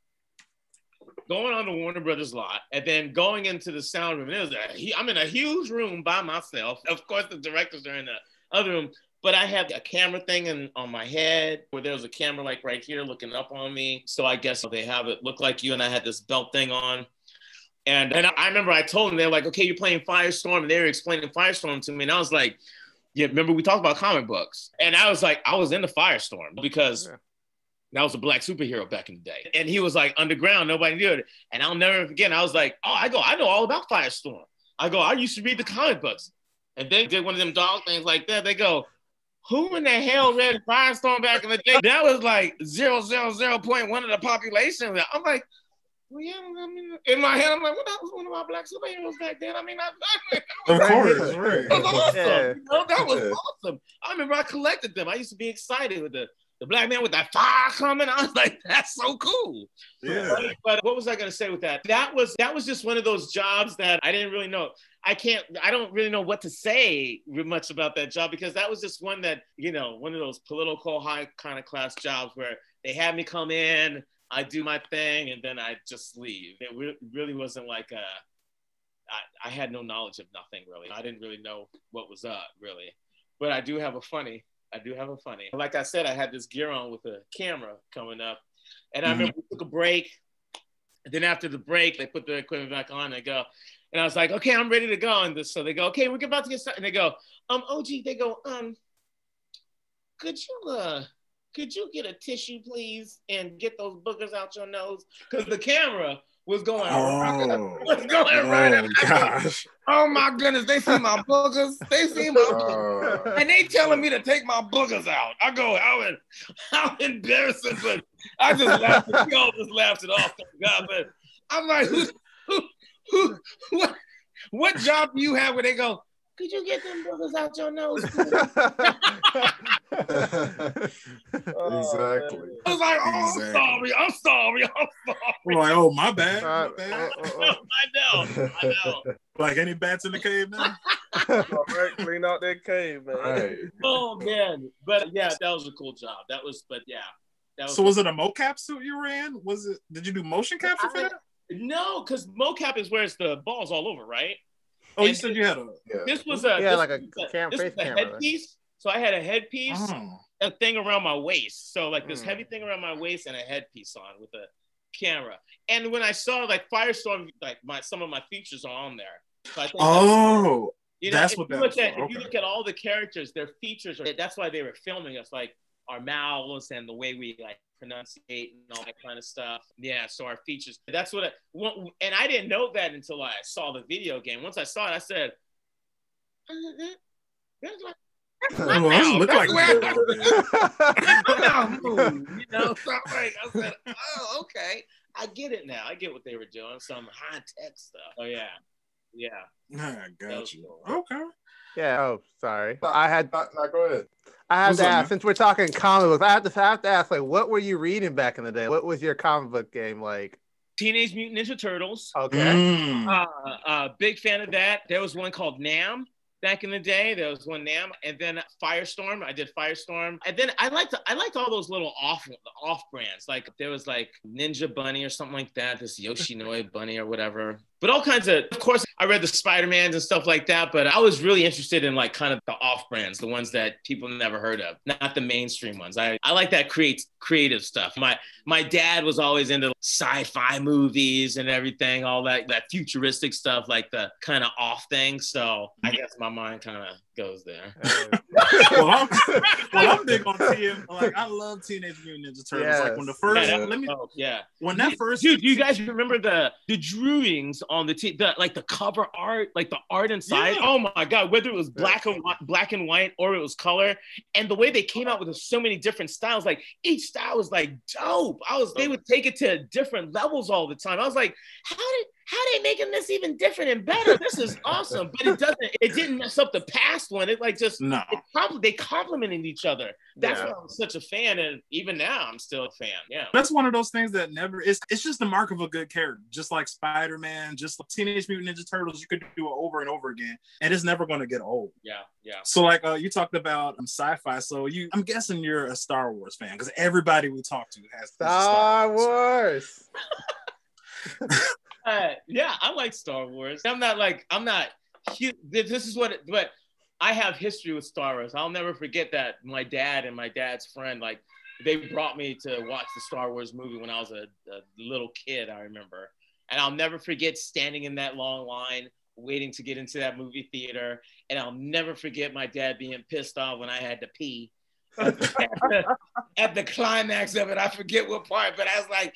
going on the Warner Brothers lot and then going into the sound room. And it was a, I'm in a huge room by myself. Of course, the directors are in the other room, but I had a camera thing in, on my head where there was a camera like right here looking up on me. So I guess they have it look like you. And I had this belt thing on. And, and I remember I told them, they were like, "Okay, you're playing Firestorm." And they were explaining Firestorm to me. And I was like, "Yeah, remember we talked about comic books." And I was like, I was into Firestorm because yeah. that was a black superhero back in the day. And he was like underground, nobody knew it. And I'll never forget, I was like, oh, I go, I know all about Firestorm. I go, I used to read the comic books. And they did one of them dog things like that. They go, "Who in the hell read Firestorm back in the day?" That was like zero point zero zero one of the population. I'm like, well, yeah, I mean, in my head, I'm like, well, that was one of my black superheroes back then. I mean, I, I, I was, of course, right. That was awesome. Yeah. You know, that was yeah. awesome. I remember I collected them. I used to be excited with the, the black man with that fire coming. I was like, that's so cool. Yeah. But, but what was I going to say with that? That was that was just one of those jobs that I didn't really know. I can't, I don't really know what to say much about that job because that was just one that, you know, one of those political high kind of class jobs where they had me come in, I do my thing and then I just leave. It re- really wasn't like a, I, I had no knowledge of nothing really. I didn't really know what was up really, but I do have a funny. I do have a funny. Like I said, I had this gear on with a camera coming up and I remember mm-hmm. we took a break. And then after the break, they put the equipment back on and they go, and I was like, "Okay, I'm ready to go." And this, so they go, "Okay, we're about to get started." And they go, um, "O G, they go, um, could you, uh, could you get a tissue, please, and get those boogers out your nose?" Because the camera was going oh, right was going oh, right up. Gosh. Oh my goodness, they see my boogers. They see my boogers. Uh, and they telling me to take my boogers out. I go, how, how embarrassing, but I just laughed. We all just laughed it off, thank God. But I'm like, who, who, who, what, what job do you have where they go, could you get them boogers out your nose? Exactly. I was like, oh, exactly. I'm sorry. I'm sorry. I'm sorry. We're like, oh, my bad. My bad. Uh, uh, uh, I know. I know. Like, any bats in the cave now? All right, clean out that cave, man. Right. Oh, man. But yeah, that was a cool job. That was, but yeah. That was so, cool. Was it a mocap suit you were in? Was it, did you do motion capture for that? No, because mocap is where it's the balls all over, right? Oh, and you said you had a... Yeah. This was a... Yeah, like a, a cam face camera. Headpiece. So I had a headpiece, oh. a thing around my waist. So like this mm. heavy thing around my waist and a headpiece on with a camera. And when I saw like Firestorm, like my some of my features are on there. So I think oh, that's, you know, that's what that was. At, okay. If you look at all the characters, their features are... That's why they were filming us, like our mouths and the way we like pronunciate and all that kind of stuff. Yeah, so our features. That's what I, and I didn't know that until I saw the video game. Once I saw it, I said, that's like, that's my well, mouth. Look that's like where I, that's my mouth moved, you know? So I'm like, I said, oh, okay. I get it now. I get what they were doing. Some high-tech stuff. Oh, yeah. Yeah. I got you. Cool. Okay. Yeah. Oh, sorry. I had. No, no, go ahead. I have What's to ask, up, since we're talking comic books, I have to I have to ask, like, what were you reading back in the day? What was your comic book game like? Teenage Mutant Ninja Turtles. Okay. Mm. Uh, uh, big fan of that. There was one called Nam back in the day. There was one Nam, and then Firestorm. I did Firestorm, and then I liked I liked all those little off off brands. Like there was like Ninja Bunny or something like that. This Yoshinoi Bunny or whatever. But all kinds of, of course, I read the Spider-Mans and stuff like that, but I was really interested in like kind of the off-brands, the ones that people never heard of, not the mainstream ones. I, I like that create, creative stuff. My my dad was always into sci-fi movies and everything, all that, that futuristic stuff, like the kind of off thing. So I guess my mind kind of goes there. well, I'm, well, I'm big on T M. Like, I love Teenage Mutant Ninja Turtles. Yes. Like when the first, yeah, let me, oh, yeah. when that first. Dude, do you guys remember the, the drawings on the t the, like the cover art, like the art inside? Yeah. Oh my God, whether it was black and white, black and white or it was color, and the way they came out with so many different styles, like each style was like dope. I was they would take it to different levels all the time. I was like, how did how are they making this even different and better? This is awesome. But it doesn't, it didn't mess up the past one. It like just, no. it compl- they complimented each other. That's yeah. why I'm such a fan. And even now I'm still a fan. Yeah. That's one of those things that never, it's, it's just the mark of a good character. Just like Spider-Man, just like Teenage Mutant Ninja Turtles, you could do it over and over again. And it's never going to get old. Yeah. Yeah. So like uh, you talked about um, sci-fi. So you, I'm guessing you're a Star Wars fan because everybody we talk to has Star, Star Wars. Wars. Uh, yeah, I like Star Wars. I'm not like, I'm not, this is what, it, but I have history with Star Wars. I'll never forget that my dad and my dad's friend, like they brought me to watch the Star Wars movie when I was a, a little kid, I remember. And I'll never forget standing in that long line, waiting to get into that movie theater. And I'll never forget my dad being pissed off when I had to pee. at, the, at the climax of it, I forget what part, but I was like,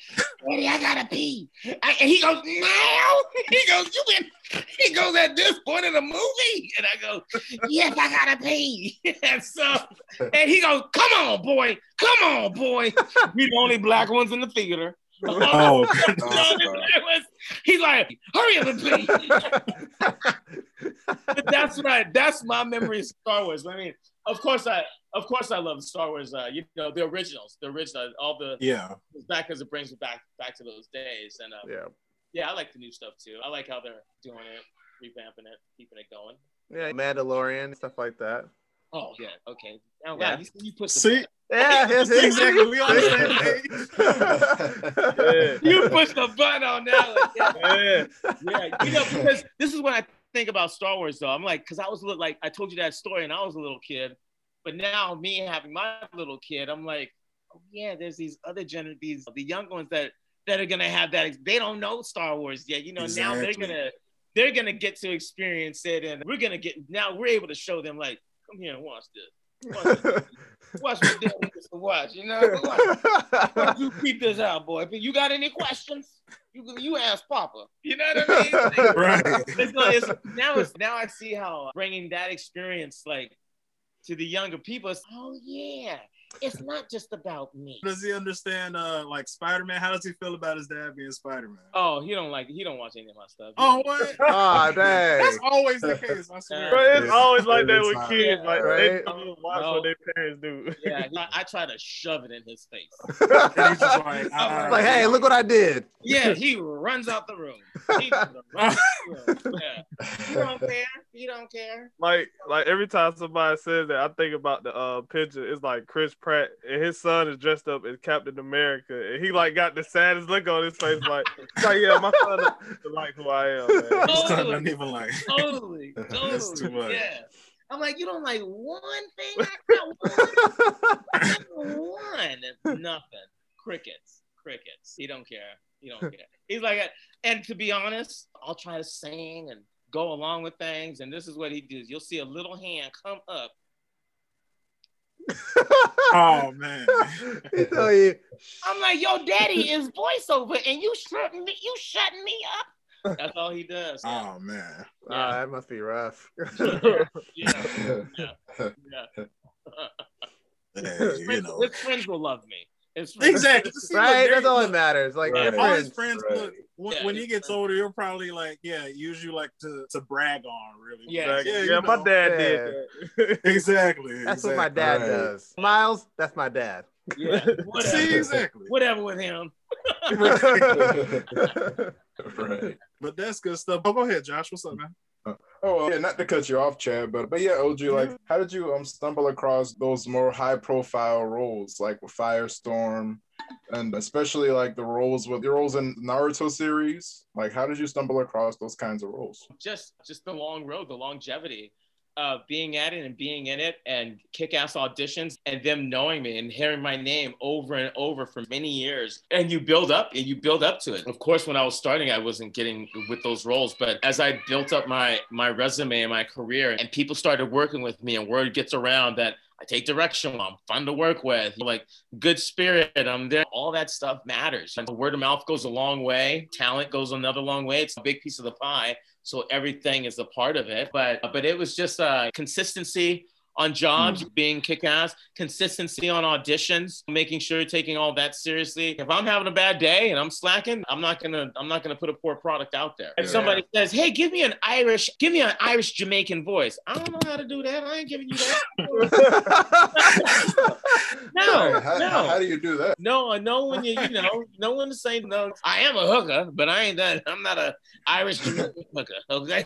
"Daddy, I gotta pee." I, and he goes, "Now?" He goes, "You been?" He goes, "At this point in the movie," and I go, "Yes, I gotta pee." And so, and he goes, "Come on, boy! Come on, boy!" We the only black ones in the theater. Oh, was, he's like, "Hurry up and pee." That's right. That's my memory of Star Wars. I mean, of course, I. Of course, I love Star Wars. Uh, you know the originals, the original, all the yeah. back because it brings me back back to those days. And um, yeah, yeah, I like the new stuff too. I like how they're doing it, revamping it, keeping it going. Yeah, Mandalorian stuff like that. Oh yeah, okay. Oh, yeah, wow. you, you put the see, yeah, exactly. We on the same page. yeah. You push the button on that. Yeah. yeah, yeah. You know, because this is what I think about Star Wars though. I'm like, because I was like, I told you that story, and I was a little kid. But now me having my little kid, I'm like, oh yeah, there's these other gener- these the young ones that, that are gonna have that. Ex- they don't know Star Wars yet, you know. Exactly. Now they're gonna they're gonna get to experience it, and we're gonna get now we're able to show them like, come here and watch this, watch this. watch what they want us to watch, you know. Watch. You keep this out, boy. But you got any questions? You you ass papa. You know what I mean? Like, right. It's, it's, now it's now I see how bringing that experience like to the younger people. It's, oh yeah, it's not just about me. Does he understand uh like Spider-Man? How does he feel about his dad being Spider-Man? Oh, he don't like he don't watch any of my stuff. Oh what? Ah oh, dang. That's always the case. I swear. Bro, it's, it's always like that with kids. Yeah, like right? They don't even watch no. what their parents do. Yeah, I, I try to shove it in his face. He's just like, uh, like, hey, look what I did. Yeah, he runs out the room. He runs out the room. Yeah. He don't care. He don't care. Like like every time somebody says that, I think about the uh picture. It's like Chris Pratt and his son is dressed up as Captain America, and he like got the saddest look on his face, like, like yeah, my son doesn't like who I am, man. Totally, not even like totally, totally. That's too much. Yeah, I'm like, you don't like one thing, I got one, one, nothing, crickets, crickets. He don't care, he don't care. He's like, and to be honest, I'll try to sing and go along with things, and this is what he does. You'll see a little hand come up. Oh man! I'm like, yo, daddy is voiceover, and you shutting me, you shutting me up. That's all he does. Man. Oh man, yeah. Oh, that must be rough. Yeah, yeah, yeah. Yeah. Hey, his, friends, his friends will love me. His friends, exactly, right? That's all that matters. Like, right. If all his friends, right. Look, when, yeah, when he gets friends. older, he'll probably like, yeah, use you like to to brag on, really. Yeah, like, yeah, yeah my know. dad yeah. did that. Exactly. That's exactly. what my dad right. does. Miles, that's my dad. Yeah, whatever. See, exactly. Whatever with him. Right. But that's good stuff. Oh, go ahead, Josh. What's up, man? Oh, uh, yeah, not to cut you off, Chad, but but yeah, O G, like, how did you um stumble across those more high-profile roles, like with Firestorm, and especially like the roles with your roles in Naruto series? Like, how did you stumble across those kinds of roles? Just, just the long road, the longevity of being at it and being in it, and kick-ass auditions, and them knowing me and hearing my name over and over for many years. And you build up, and you build up to it. Of course, when I was starting, I wasn't getting with those roles, but as I built up my my resume and my career, and people started working with me, and word gets around that I take direction, I'm fun to work with, like good spirit, I'm there. All that stuff matters. And the word of mouth goes a long way. Talent goes another long way. It's a big piece of the pie. So everything is a part of it. But but it was just uh, consistency on jobs, mm-hmm. being kick-ass, consistency on auditions, making sure you're taking all that seriously. If I'm having a bad day and I'm slacking, I'm not gonna I'm not gonna put a poor product out there. If yeah. somebody says, "Hey, give me an Irish, give me an Irish Jamaican voice," I don't know how to do that. I ain't giving you that. No, right, how, no. How do you do that? No, no one you, you know, no one to say no. I am a hooker, but I ain't that. I'm not an Irish Jamaican hooker. Okay,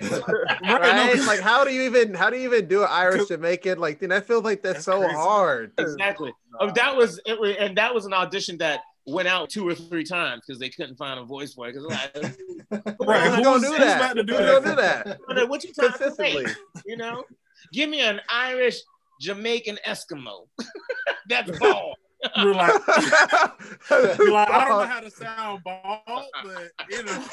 right? Like how do you even how do you even do an Irish Jamaican? Like, and I feel like that's, that's so crazy. Hard. Exactly. Oh, that was it, was, and that was an audition that went out two or three times because they couldn't find a voice for it. Because like, right, who's gonna do that? Who's gonna do that? What you trying to say? You know, give me an Irish Jamaican Eskimo. That's ball. You're like, you're like, I don't know how to sound ball, but you know,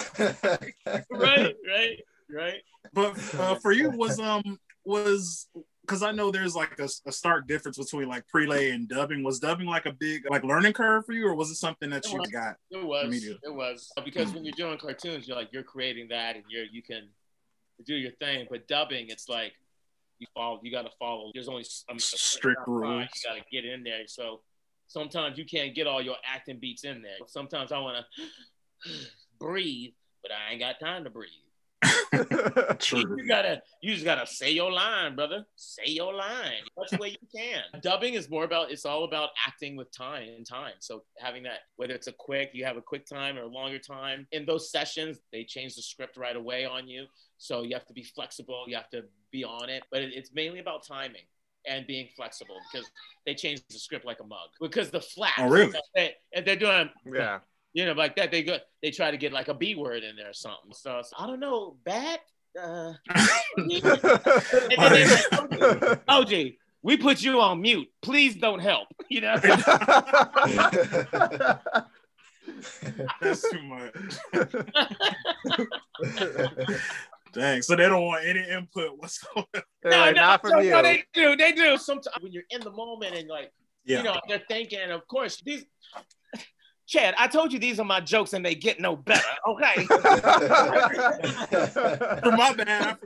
right, right, right. But uh, for you was um was. Because I know there's like a, a stark difference between like prelay and dubbing. Was dubbing like a big like learning curve for you, or was it something that you got? It was. Immediately? It was because mm. when you're doing cartoons, you're like you're creating that and you're you can do your thing. But dubbing, it's like you follow. You got to follow. There's only some strict rules. You got to get in there. So sometimes you can't get all your acting beats in there. Sometimes I want to breathe, but I ain't got time to breathe. True. You gotta, you just gotta say your line, brother. Say your line. That's the way you can. Dubbing is more about, it's all about acting with time and time. So having that, whether it's a quick, you have a quick time or a longer time. In those sessions, they change the script right away on you. So you have to be flexible. You have to be on it. But it's mainly about timing and being flexible because they change the script like a mug. Because the flaps. Oh, really? They, they're doing. Yeah. You know, like that, they go, they try to get like a B word in there or something. So, so I don't know, bat? Uh, and then they like, O G, O G, we put you on mute. Please don't help. You know? That's too much. Dang, so they don't want any input whatsoever. No, like, no, not from no, you. No, they do, they do. Sometimes when you're in the moment and like, yeah. you know, they're thinking, of course, these... Chad, I told you these are my jokes and they get no better, okay? My bad, I forgot. My bad,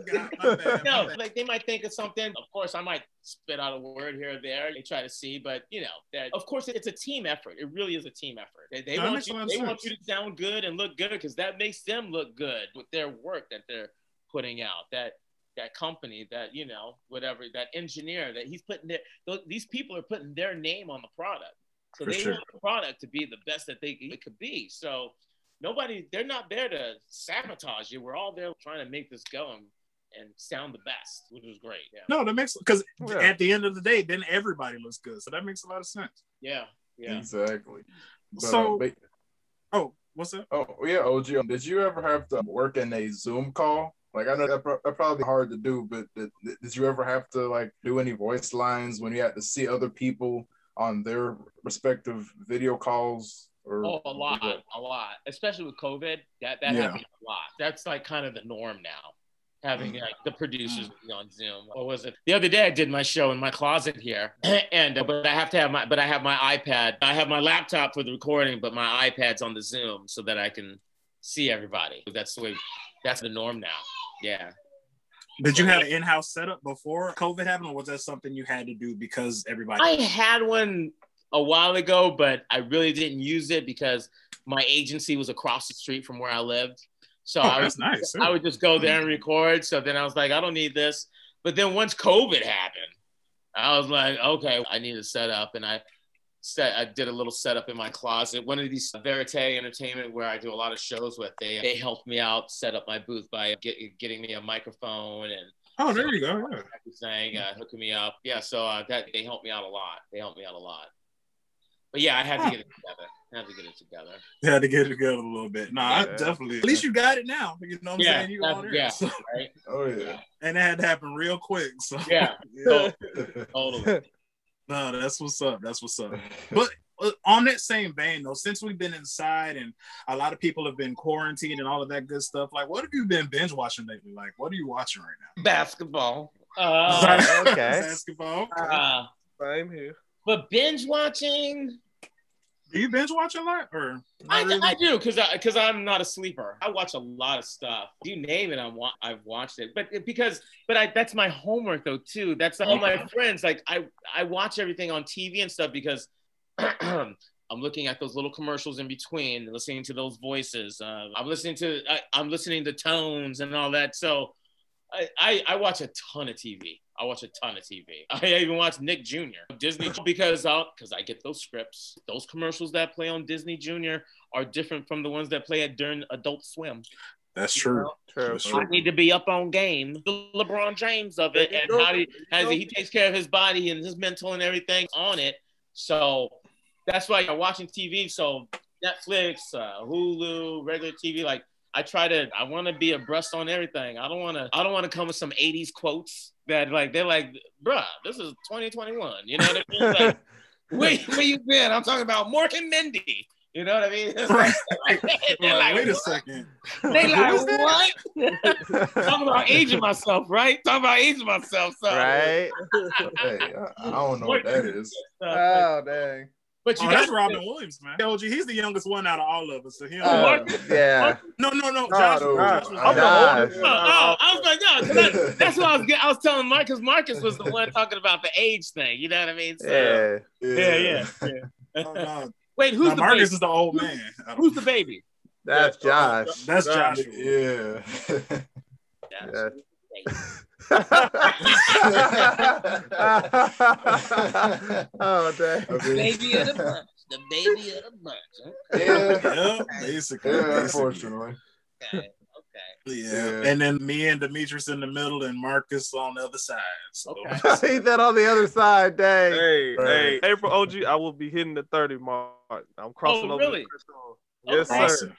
no, my bad. Like, they might think of something. Of course, I might spit out a word here or there. They try to see, but, you know, of course, it's a team effort. It really is a team effort. They, they, want, you, they want you to sound good and look good because that makes them look good with their work that they're putting out, that that company, that, you know, whatever, that engineer, that he's putting their, these people are putting their name on the product. So For they sure. want the product to be the best that they it could be. So nobody, they're not there to sabotage you. We're all there trying to make this go and, and sound the best, which is great. Yeah. No, that makes, because yeah. at the end of the day, then everybody looks good. So that makes a lot of sense. Yeah, yeah. Exactly. But, so, uh, but, oh, what's that? Oh, yeah, O G, did you ever have to work in a Zoom call? Like, I know that pro- probably hard to do, but did, did you ever have to, like, do any voice lines when you had to see other people on their respective video calls? Or oh, a lot, video. a lot, especially with COVID, that, that yeah. happened a lot. That's like kind of the norm now, having like the producers on Zoom. Or was it the other day I did my show in my closet here, and uh, but I have to have my, but I have my iPad, I have my laptop for the recording, but my iPad's on the Zoom so that I can see everybody. That's the way, that's the norm now, yeah. Did you have an in-house setup before COVID happened, or was that something you had to do because everybody? I had one a while ago, but I really didn't use it because my agency was across the street from where I lived. So oh, I, that's would, nice. I would just go there and record. So then I was like, I don't need this. But then once COVID happened, I was like, okay, I need a setup. And I set, I did a little setup in my closet. One of these Verite Entertainment, where I do a lot of shows with, they they helped me out set up my booth by get, getting me a microphone and oh, there you go, yeah. everything, uh, hooking me up. Yeah, so uh, that they helped me out a lot. They helped me out a lot. But yeah, I had wow. to get it together. I had to get it together. You had to get it together a little bit. No, yeah. I definitely. At least you got it now. You know what I'm yeah, saying? You on there. Yeah, so. Right? Oh yeah. And it had to happen real quick. So yeah, yeah. Totally. No, that's what's up. That's what's up. But on that same vein, though, since we've been inside and a lot of people have been quarantined and all of that good stuff, like, what have you been binge watching lately? Like, what are you watching right now? Basketball. Uh, okay. Basketball. Uh, I'm here. But binge watching. Do you binge watch a lot? Or I, really? I do, because because I'm not a sleeper. I watch a lot of stuff. You name it, I'm wa- I've watched it. But because but I that's my homework though too. That's all my friends. Like I I watch everything on T V and stuff because I'm looking at those little commercials in between, listening to those voices. Uh, I'm listening to I, I'm listening to tones and all that. So I, I I watch a ton of T V. I watch a ton of T V. I even watch Nick Junior Disney because I'll, because I get those scripts. Those commercials that play on Disney Junior are different from the ones that play at during Adult Swim. That's true. True. That's true. I need to be up on game. The LeBron James of it, and how he, as he takes care of his body and his mental and everything on it. So that's why I'm watching T V. So Netflix, uh, Hulu, regular T V, like. I try to, I want to be abreast on everything. I don't want to, I don't want to come with some eighties quotes that like, they're like, bruh, this is twenty twenty-one. You know what I mean? It's like, where, where you been? I'm talking about Mork and Mindy. You know what I mean? It's like, like, they're like, wait a what? second. They like, what? Talking about aging myself, right? Talking about aging myself. So. Right. Hey, I don't know what that is. Oh, dang. But you oh, that's Robin Williams, man. O G, he's the youngest one out of all of us. So he uh, yeah. No, no, no. Josh, oh, Josh, Josh, Josh. Josh. Oh, oh, I was like, no, because that's what I was. I was telling Marcus. Marcus was the one talking about the age thing. You know what I mean? So, yeah. Yeah, yeah. yeah. Oh, no. Wait, who's now, the Marcus baby? is the old man. Who's the baby? That's yeah. Josh. That's Josh. Yeah. Josh. Oh, dang. The baby of the bunch. The baby of the bunch. Okay. Yeah, yeah, basically. Yeah, basically. Unfortunately. Okay. Okay. Yeah. yeah. And then me and Demetrius in the middle, and Marcus on the other side. So. Okay. I hit that on the other side, dang. Hey, right. hey, April O G, I will be hitting the thirty mark. I'm crossing oh, over. Really? Yes, okay. sir.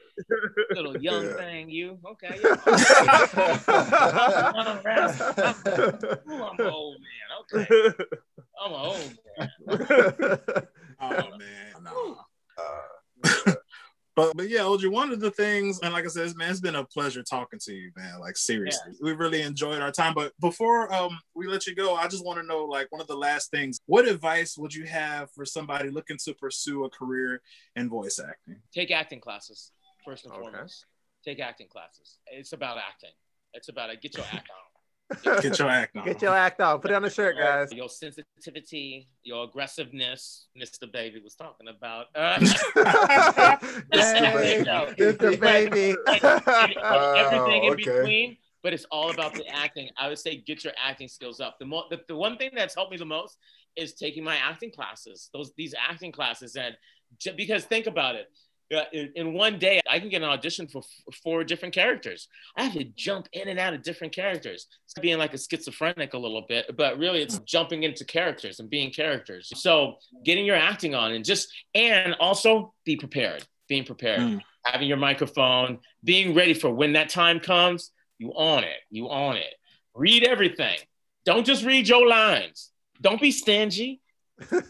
Little young yeah. thing, you. Okay. Yeah. Ooh, I'm an old man. Okay. I'm an old man. Oh, man. No. Uh, But, but yeah, O G, one of the things, and like I said, man, it's been a pleasure talking to you, man. Like, seriously, yeah. we really enjoyed our time. But before um, we let you go, I just want to know, like, one of the last things, what advice would you have for somebody looking to pursue a career in voice acting? Take acting classes, first and okay. foremost. Take acting classes. It's about acting. It's about it. Get your act on. Get your act on. Get your act on. Put it on the shirt, guys. Your sensitivity, your aggressiveness, Mister Baby was talking about. Uh, Mister Baby. Mister Baby. and, and, and everything oh, okay. in between, but it's all about the acting. I would say get your acting skills up. The, mo the, the one thing that's helped me the most is taking my acting classes, those these acting classes. And because think about it. Uh, in, in one day, I can get an audition for f four different characters. I have to jump in and out of different characters. It's being like a schizophrenic a little bit, but really it's jumping into characters and being characters. So getting your acting on and just, and also be prepared, being prepared, mm. having your microphone, being ready for when that time comes, you on it, you on it. Read everything. Don't just read your lines. Don't be stingy.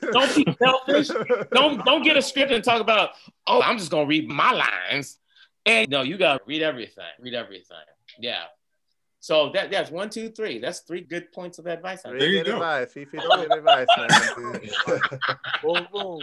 Don't be selfish. Don't don't get a script and talk about, oh, I'm just gonna read my lines. And no, you gotta read everything. Read everything. Yeah. So that that's one, two, three. That's three good points of advice. There you go. Advice. He feels good advice. Boom, boom.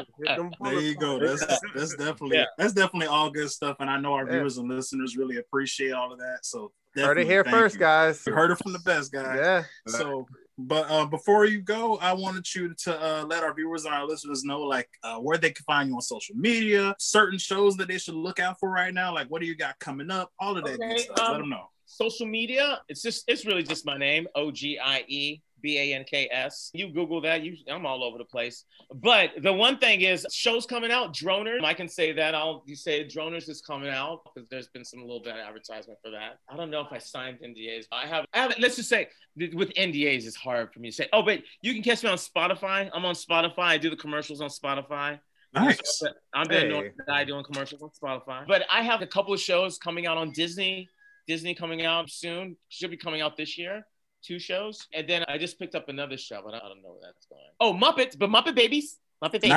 There you go. That's that's definitely yeah. that's definitely all good stuff. And I know our yeah. viewers and listeners really appreciate all of that. So heard it here first, you. guys. You heard it from the best, guys. Yeah. So. But uh, before you go, I wanted you to uh, let our viewers and our listeners know, like, uh, where they can find you on social media, certain shows that they should look out for right now, like, what do you got coming up, all of that okay, stuff. Um, let them know. Social media, it's just, it's really just my name, O G I E B A N K S. You Google that, you, I'm all over the place. But the one thing is, shows coming out, Droners, I can say that, I'll you say Droners is coming out, because there's been some little bit of advertisement for that. I don't know if I signed N D As. I have, I have let's just say, with N D As, it's hard for me to say. Oh, but you can catch me on Spotify. I'm on Spotify. I do the commercials on Spotify. Nice. I'm hey. doing, doing commercials on Spotify. But I have a couple of shows coming out on Disney. Disney coming out soon. Should be coming out this year. Two shows. And then I just picked up another show, but I don't know where that's going. Oh, Muppets, but Muppet Babies. Muppet Babies.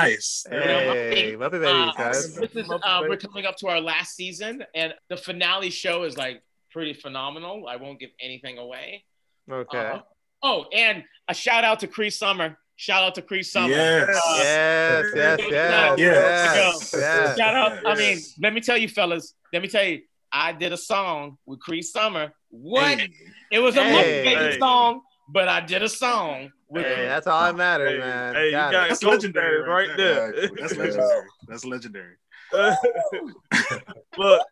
Nice. Hey, yeah, Muppet Babies, Muppet Babies uh, guys. This is, Muppet uh, Babies. We're coming up to our last season, and the finale show is like pretty phenomenal. I won't give anything away. Okay. Uh, oh, and a shout out to Cree Summer. Shout out to Cree Summer. Yes. Uh, yes, yes, yes, yes, yes, yes. Shout out. Yes. I mean, let me tell you, fellas. Let me tell you. I did a song with Cree Summer. What? Hey. It was a hey, Muppet hey. song, but I did a song. With hey, that's all that matters, hey, man. Hey, got you got that's legendary right there. there. That's legendary. That's legendary. Look,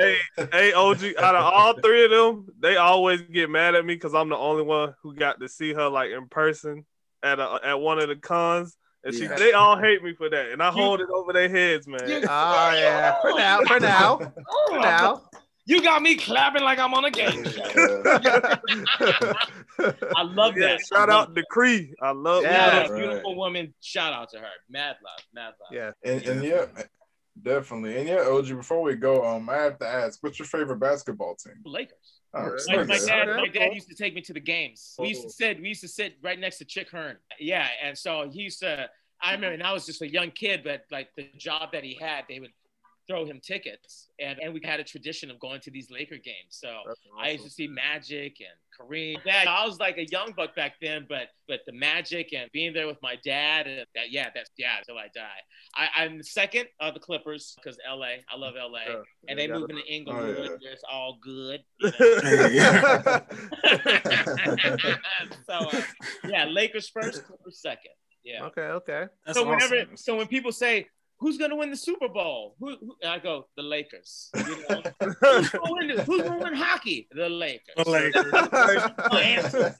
hey, hey, O G, out of all three of them, they always get mad at me because I'm the only one who got to see her like in person at a, at one of the cons. And she, yeah. they all hate me for that, and I you, hold it over their heads, man. You, oh yeah, for now, for now, for now. You got me clapping like I'm on a game show. I love yeah, that. Shout I out to Cree. I love yeah, that. Right. Beautiful woman. Shout out to her. Mad love, mad love. Yeah, and, and yeah, definitely. And yeah, O G. Before we go, um, I have to ask, what's your favorite basketball team? Lakers. Right. Like my dad, my dad used to take me to the games. We used to sit, we used to sit right next to Chick Hearn. Yeah, and so he used to. I remember, and I was just a young kid, but like the job that he had, they would throw him tickets, and and we had a tradition of going to these Laker games. So awesome. I used to see Magic and Kareem. That I was like a young buck back then, but but the Magic and being there with my dad, and that yeah, that's yeah, till I die. I, I'm the second of the Clippers because L A, I love L A, yeah, and they moving to England. Oh, yeah. It's all good. You know? yeah. So uh, yeah, Lakers first, Clippers second. Yeah. Okay. Okay. That's so whenever, awesome. so when people say, who's going to win the Super Bowl? Who, who? I go, the Lakers. You know? Who's going to win hockey? The Lakers. The Lakers.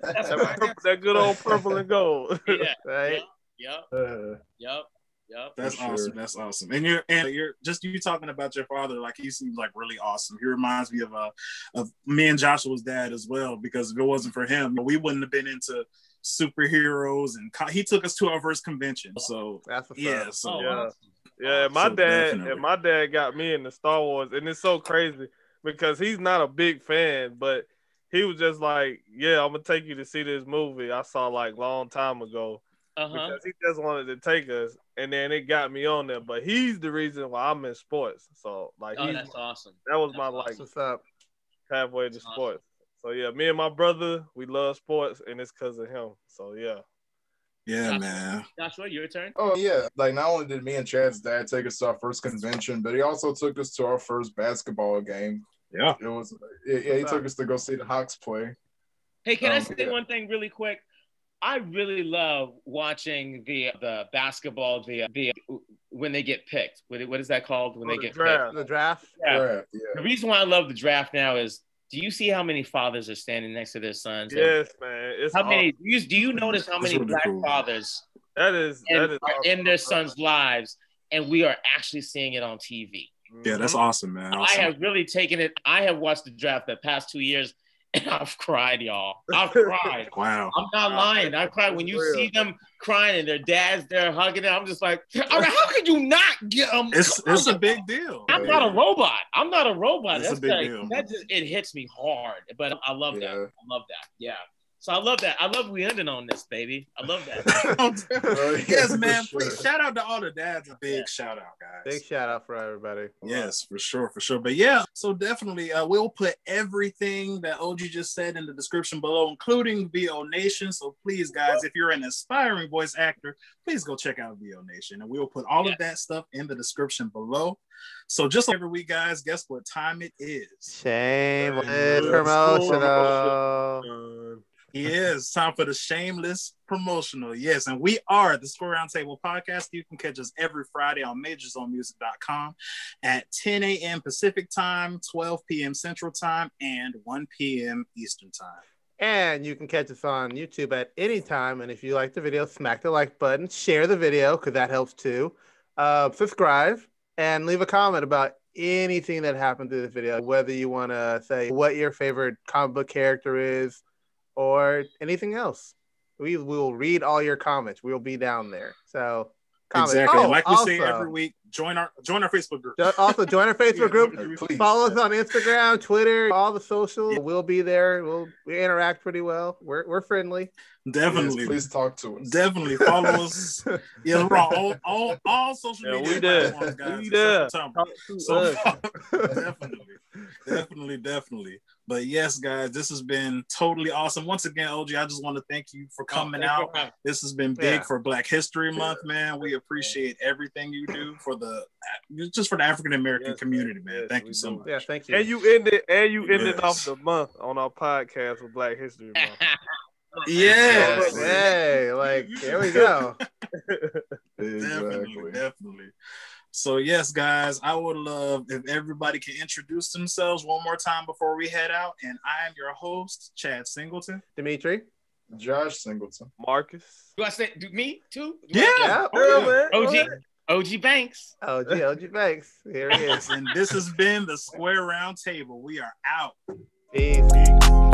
That's, that's that, that good old purple and gold. Yeah. Right? Yep. Yep. Uh, yep. Yep. That's sure. awesome. That's awesome. And you're and you're just you talking about your father, like he seems like really awesome. He reminds me of uh of me and Joshua's dad as well, because if it wasn't for him, we wouldn't have been into superheroes, and co he took us to our first convention. So that's a yeah, so oh, yeah. Awesome. Yeah, my so dad definitely. and my dad got me into Star Wars, and it's so crazy because he's not a big fan, but he was just like, "Yeah, I'm gonna take you to see this movie I saw like long time ago," uh-huh. because he just wanted to take us, and then it got me on there. But he's the reason why I'm in sports. So like, oh, that's awesome. That was that's my awesome. like what's up? halfway to awesome. sports. So yeah, me and my brother, we love sports, and it's because of him. So yeah. Yeah, Joshua, man. Joshua, your turn. Oh yeah, like not only did me and Chad's dad take us to our first convention, but he also took us to our first basketball game. Yeah, it was. It, yeah, he took us to go see the Hawks play. Hey, can um, I say yeah. one thing really quick? I really love watching the the basketball the the when they get picked. What what is that called when oh, they the get draft. picked? The draft. Yeah. Draft, yeah. The reason why I love the draft now is, do you see how many fathers are standing next to their sons? Yes, and man. It's how awesome. many? Do you, do you notice how many Black cool. fathers that is, that is are awesome. in their sons' lives, and we are actually seeing it on T V? Yeah, that's awesome, man. Awesome. I have really taken it. I have watched the draft the past two years, and I've cried, y'all. I've cried. Wow. I'm not lying. I cried when you real. see them crying and their dad's there hugging them. I'm just like, I mean, how could you not get them? Um, it's it's I'm, a big deal. I'm yeah. not a robot. I'm not a robot. It's That's a big like, deal. That just, it hits me hard. But I love yeah. that. I love that. Yeah. So I love that. I love we ending on this, baby. I love that. Yes, man. Sure. Please shout out to all the dads. A big yeah. shout out, guys. Big shout out for everybody. Yes, for sure, for sure. But yeah, so definitely, uh, we'll put everything that O G just said in the description below, including V O Nation. So please, guys, if you're an aspiring voice actor, please go check out V O Nation, and we'll put all yes. of that stuff in the description below. So just like every week, guys, guess what time it is? Shameless promotional. Yes, it's time for the Shameless Promotional. Yes, and we are the Square Roundtable Podcast. You can catch us every Friday on Majors On Music dot com at ten a.m. Pacific Time, twelve p.m. Central Time, and one p.m. Eastern Time. And you can catch us on YouTube at any time. And if you like the video, smack the like button, share the video, because that helps too. Uh, subscribe and leave a comment about anything that happened through the video, whether you want to say what your favorite comic book character is, or anything else. We will read all your comments. We'll be down there. So comments. Exactly. Oh, like we also say every week, join our join our Facebook group. Also join our Facebook group. Please. Follow us on Instagram, Twitter, all the socials. Yeah. We'll be there. We'll we interact pretty well. We're we're friendly. Definitely. Yes, please talk to us. Definitely follow us. Yeah, we're on all, all, all social yeah, media we platforms, guys. We so, definitely. Definitely, definitely. But yes, guys, this has been totally awesome. Once again, O G, I just want to thank you for coming oh, out. You. This has been big yeah. for Black History Month, yeah. man. We appreciate yeah. everything you do for the just for the African American yes, community, man. Yes, thank you so do. much. Yeah, thank you. And you ended and you ended yes. off the month on our podcast with Black History Month. Yes. yes. Hey, like there we go. Definitely, definitely. So, yes, guys, I would love if everybody can introduce themselves one more time before we head out. And I am your host, Chad Singleton. Dimitri. Josh Singleton. Marcus. Do I say do me too? Yeah. yeah. Oh, yeah. O G. O G Banks. O G. O G Banks. Here it is. And this has been the Square Roundtable. We are out. Peace. Peace.